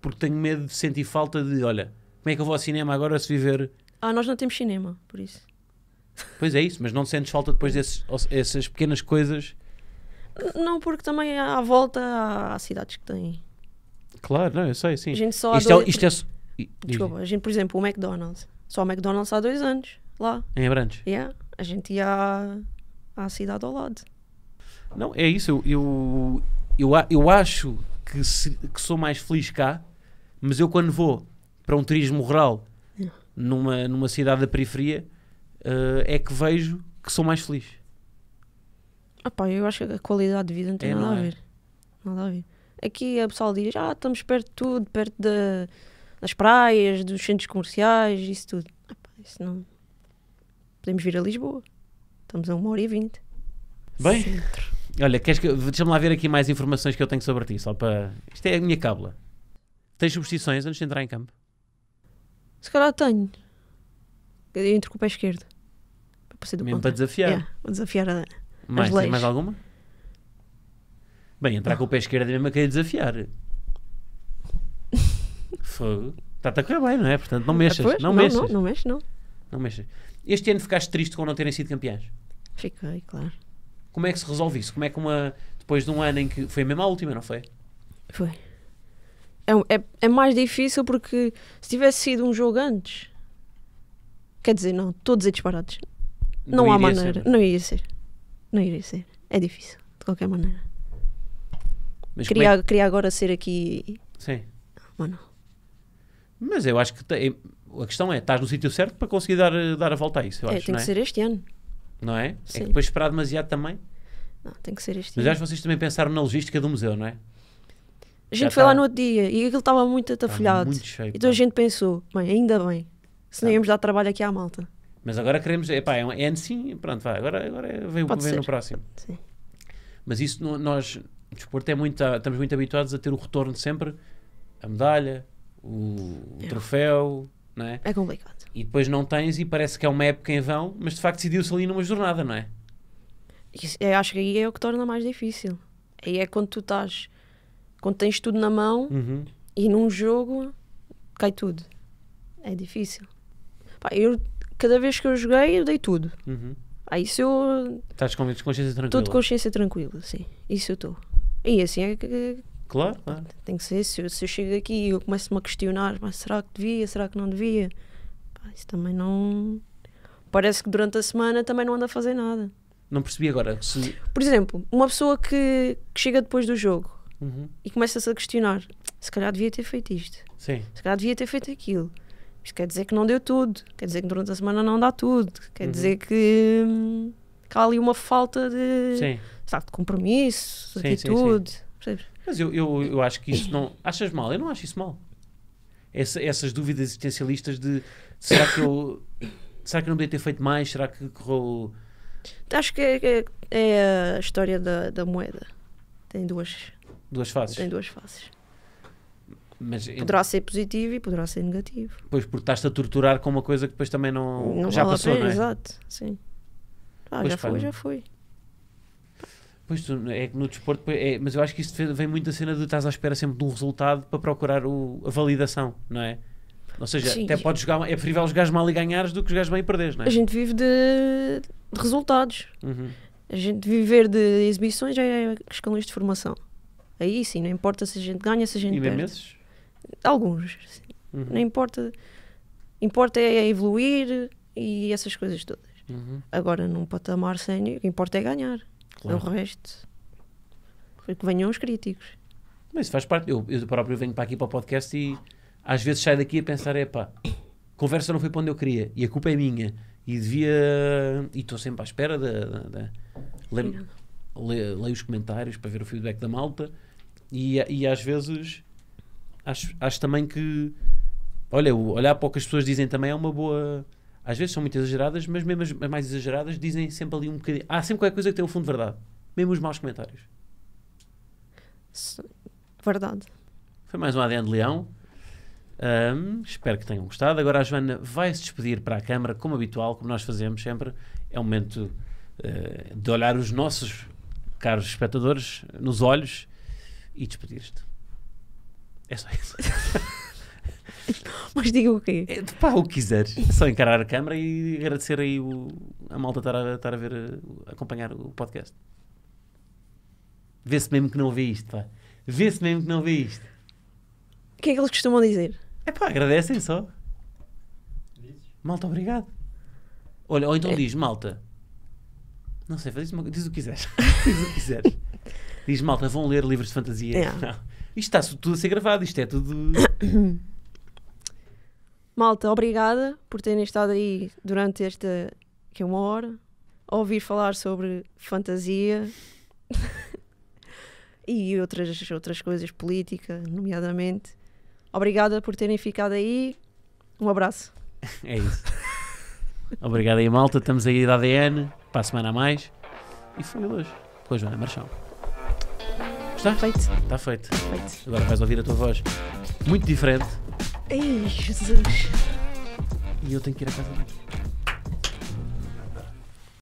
porque tenho medo de sentir falta de... Olha, como é que eu vou ao cinema agora se viver... Ah, nós não temos cinema, por isso. Pois é isso, mas não sentes falta depois dessas pequenas coisas? Não, porque também à volta há cidades que têm... Claro, não, eu sei, sim. A gente só Desculpa, a gente, por exemplo, o McDonald's. Só o McDonald's há 2 anos, lá. Em Abrantes? Yeah. A gente ia... à cidade ao lado. Não, é isso. Eu acho que sou mais feliz cá, mas eu quando vou para um turismo rural numa cidade da periferia é que vejo que sou mais feliz. Ah pá, eu acho que a qualidade de vida não tem nada a ver. Nada a ver. Aqui a pessoa diz, estamos perto de tudo, perto das praias, dos centros comerciais, isso tudo. Ah pá, isso não... Podemos vir a Lisboa. Estamos a 1h20. Bem, centro. Olha, deixa-me lá ver aqui mais informações que eu tenho sobre ti, só para... Isto é a minha cábula. Tens superstições antes de entrar em campo? Se calhar tenho. Eu entro com o pé esquerdo. Mesmo para desafiar? Vou desafiar as leis. Tem mais alguma? Bem, entrar com o pé esquerdo é mesmo a querer desafiar. Fogo. Está-te a correr bem, não é? Portanto, não mexas. Não mexas. Este ano ficaste triste com não terem sido campeãs? Fiquei, claro. Como é que se resolve isso? Como é que depois de um ano em que... Foi mesmo a última, não foi? Foi. É mais difícil porque se tivesse sido um jogo antes... Quer dizer, não, todos é disparados. Não há maneira. Não iria ser. Não iria ser. É difícil, de qualquer maneira. Mas queria agora ser aqui... Sim. Mas não. Mas eu acho que... A questão é, estás no sítio certo para conseguir dar a volta a isso, eu acho, tem que ser este ano. Não é? Sim. É que depois esperar demasiado também. Não, tem que ser este ano. Mas acho que vocês também pensaram na logística do museu, não é? A gente foi lá no outro dia e aquilo estava muito atafilhado. Muito cheio, então a gente pensou, bem, ainda bem, se não íamos dar trabalho aqui à malta. Mas agora queremos, é ano sim, pronto, vai, agora vem no próximo. Sim. Mas isso, nós, o desporto estamos muito habituados a ter o retorno sempre, a medalha, o troféu... Não é? É complicado. E depois não tens e parece que é uma época em vão, mas de facto decidiu-se ali numa jornada, não é? Isso, eu acho que aí é o que torna mais difícil. Aí é quando tu estás, quando tens tudo na mão e num jogo cai tudo. É difícil. Pá, cada vez que eu joguei, eu dei tudo. Aí se eu... Estás com consciência tranquila? Estou de consciência tranquila, sim. Isso eu estou. E assim é que... Claro, claro. Tem que ser. Se eu chego aqui e eu começo-me a questionar, mas será que devia, será que não devia? Pá, isso também não... Parece que durante a semana também não anda a fazer nada. Não percebi agora. Se... Por exemplo, uma pessoa que chega depois do jogo e começa-se a questionar, se calhar devia ter feito isto, sim, se calhar devia ter feito aquilo. Isto quer dizer que não deu tudo, quer dizer que durante a semana não dá tudo, quer dizer que há ali uma falta de, sabe, de compromisso, de atitude. Percebes? Mas eu acho que isso não... Achas mal? Eu não acho isso mal. Essas dúvidas existencialistas de... Será que eu não podia ter feito mais? Será que correu... Acho que é a história da moeda. Tem duas faces. Tem duas faces. Mas poderá ser positivo e poderá ser negativo. Pois, porque estás-te a torturar com uma coisa que depois também não já passou, não é? Exato, sim. Já foi. Pois, é que no desporto... É, mas eu acho que isso vem muito da cena de estás à espera sempre de um resultado para procurar a validação, não é? Ou seja, sim, até podes jogar... É preferível os gajos mal e ganhares do que os gajos bem e perderes, não é? A gente vive de resultados. Uhum. A gente viver de exibições já é escalões de formação. Aí sim, não importa se a gente ganha, se a gente perde. E meses? Alguns. Uhum. Não importa... Importa é evoluir e essas coisas todas. Uhum. Agora, num patamar sénior, o que importa é ganhar. Claro. O resto... Foi que venham os críticos. Mas faz parte... Eu próprio venho para aqui para o podcast e... Às vezes saio daqui a pensar, epá, conversa não foi para onde eu queria e a culpa é minha e devia... E estou sempre à espera de... Leio os comentários para ver o feedback da malta e às vezes acho também que... Olha, olhar para o que as pessoas dizem também é uma boa... Às vezes são muito exageradas, mas mesmo as mais exageradas dizem sempre ali um bocadinho... Há sempre qualquer coisa que tem um fundo de verdade. Mesmo os maus comentários. Verdade. Foi mais um ADN de Leão. Espero que tenham gostado. Agora a Joana vai se despedir para a câmara, como habitual, como nós fazemos sempre. É o momento de olhar os nossos caros espectadores nos olhos e despedir-te. É só isso. Mas diga o quê? É, pá, o que quiseres. É só encarar a câmara e agradecer aí a malta estar a ver, a acompanhar o podcast. Vê-se mesmo que não vi isto, pá. Vê-se mesmo que não vi isto. O que é que eles costumam dizer? É pá, agradecem só. Malta, obrigado. Olha, ou então diz, malta. Não sei, faz isso, diz o que quiseres. Diz o que quiseres. Diz, malta, vão ler livros de fantasia. É. Não. Isto está tudo a ser gravado, isto é tudo... Malta, obrigada por terem estado aí durante esta, que é uma hora, a ouvir falar sobre fantasia e outras coisas, política, nomeadamente. Obrigada por terem ficado aí. Um abraço. É isso. Obrigada aí, malta. Estamos aí da ADN, para a semana a mais. E foi hoje, com a Joana Marchão. Está feito. Está feito. Feito. Agora vais ouvir a tua voz muito diferente. Ei, Jesus. E eu tenho que ir a casa.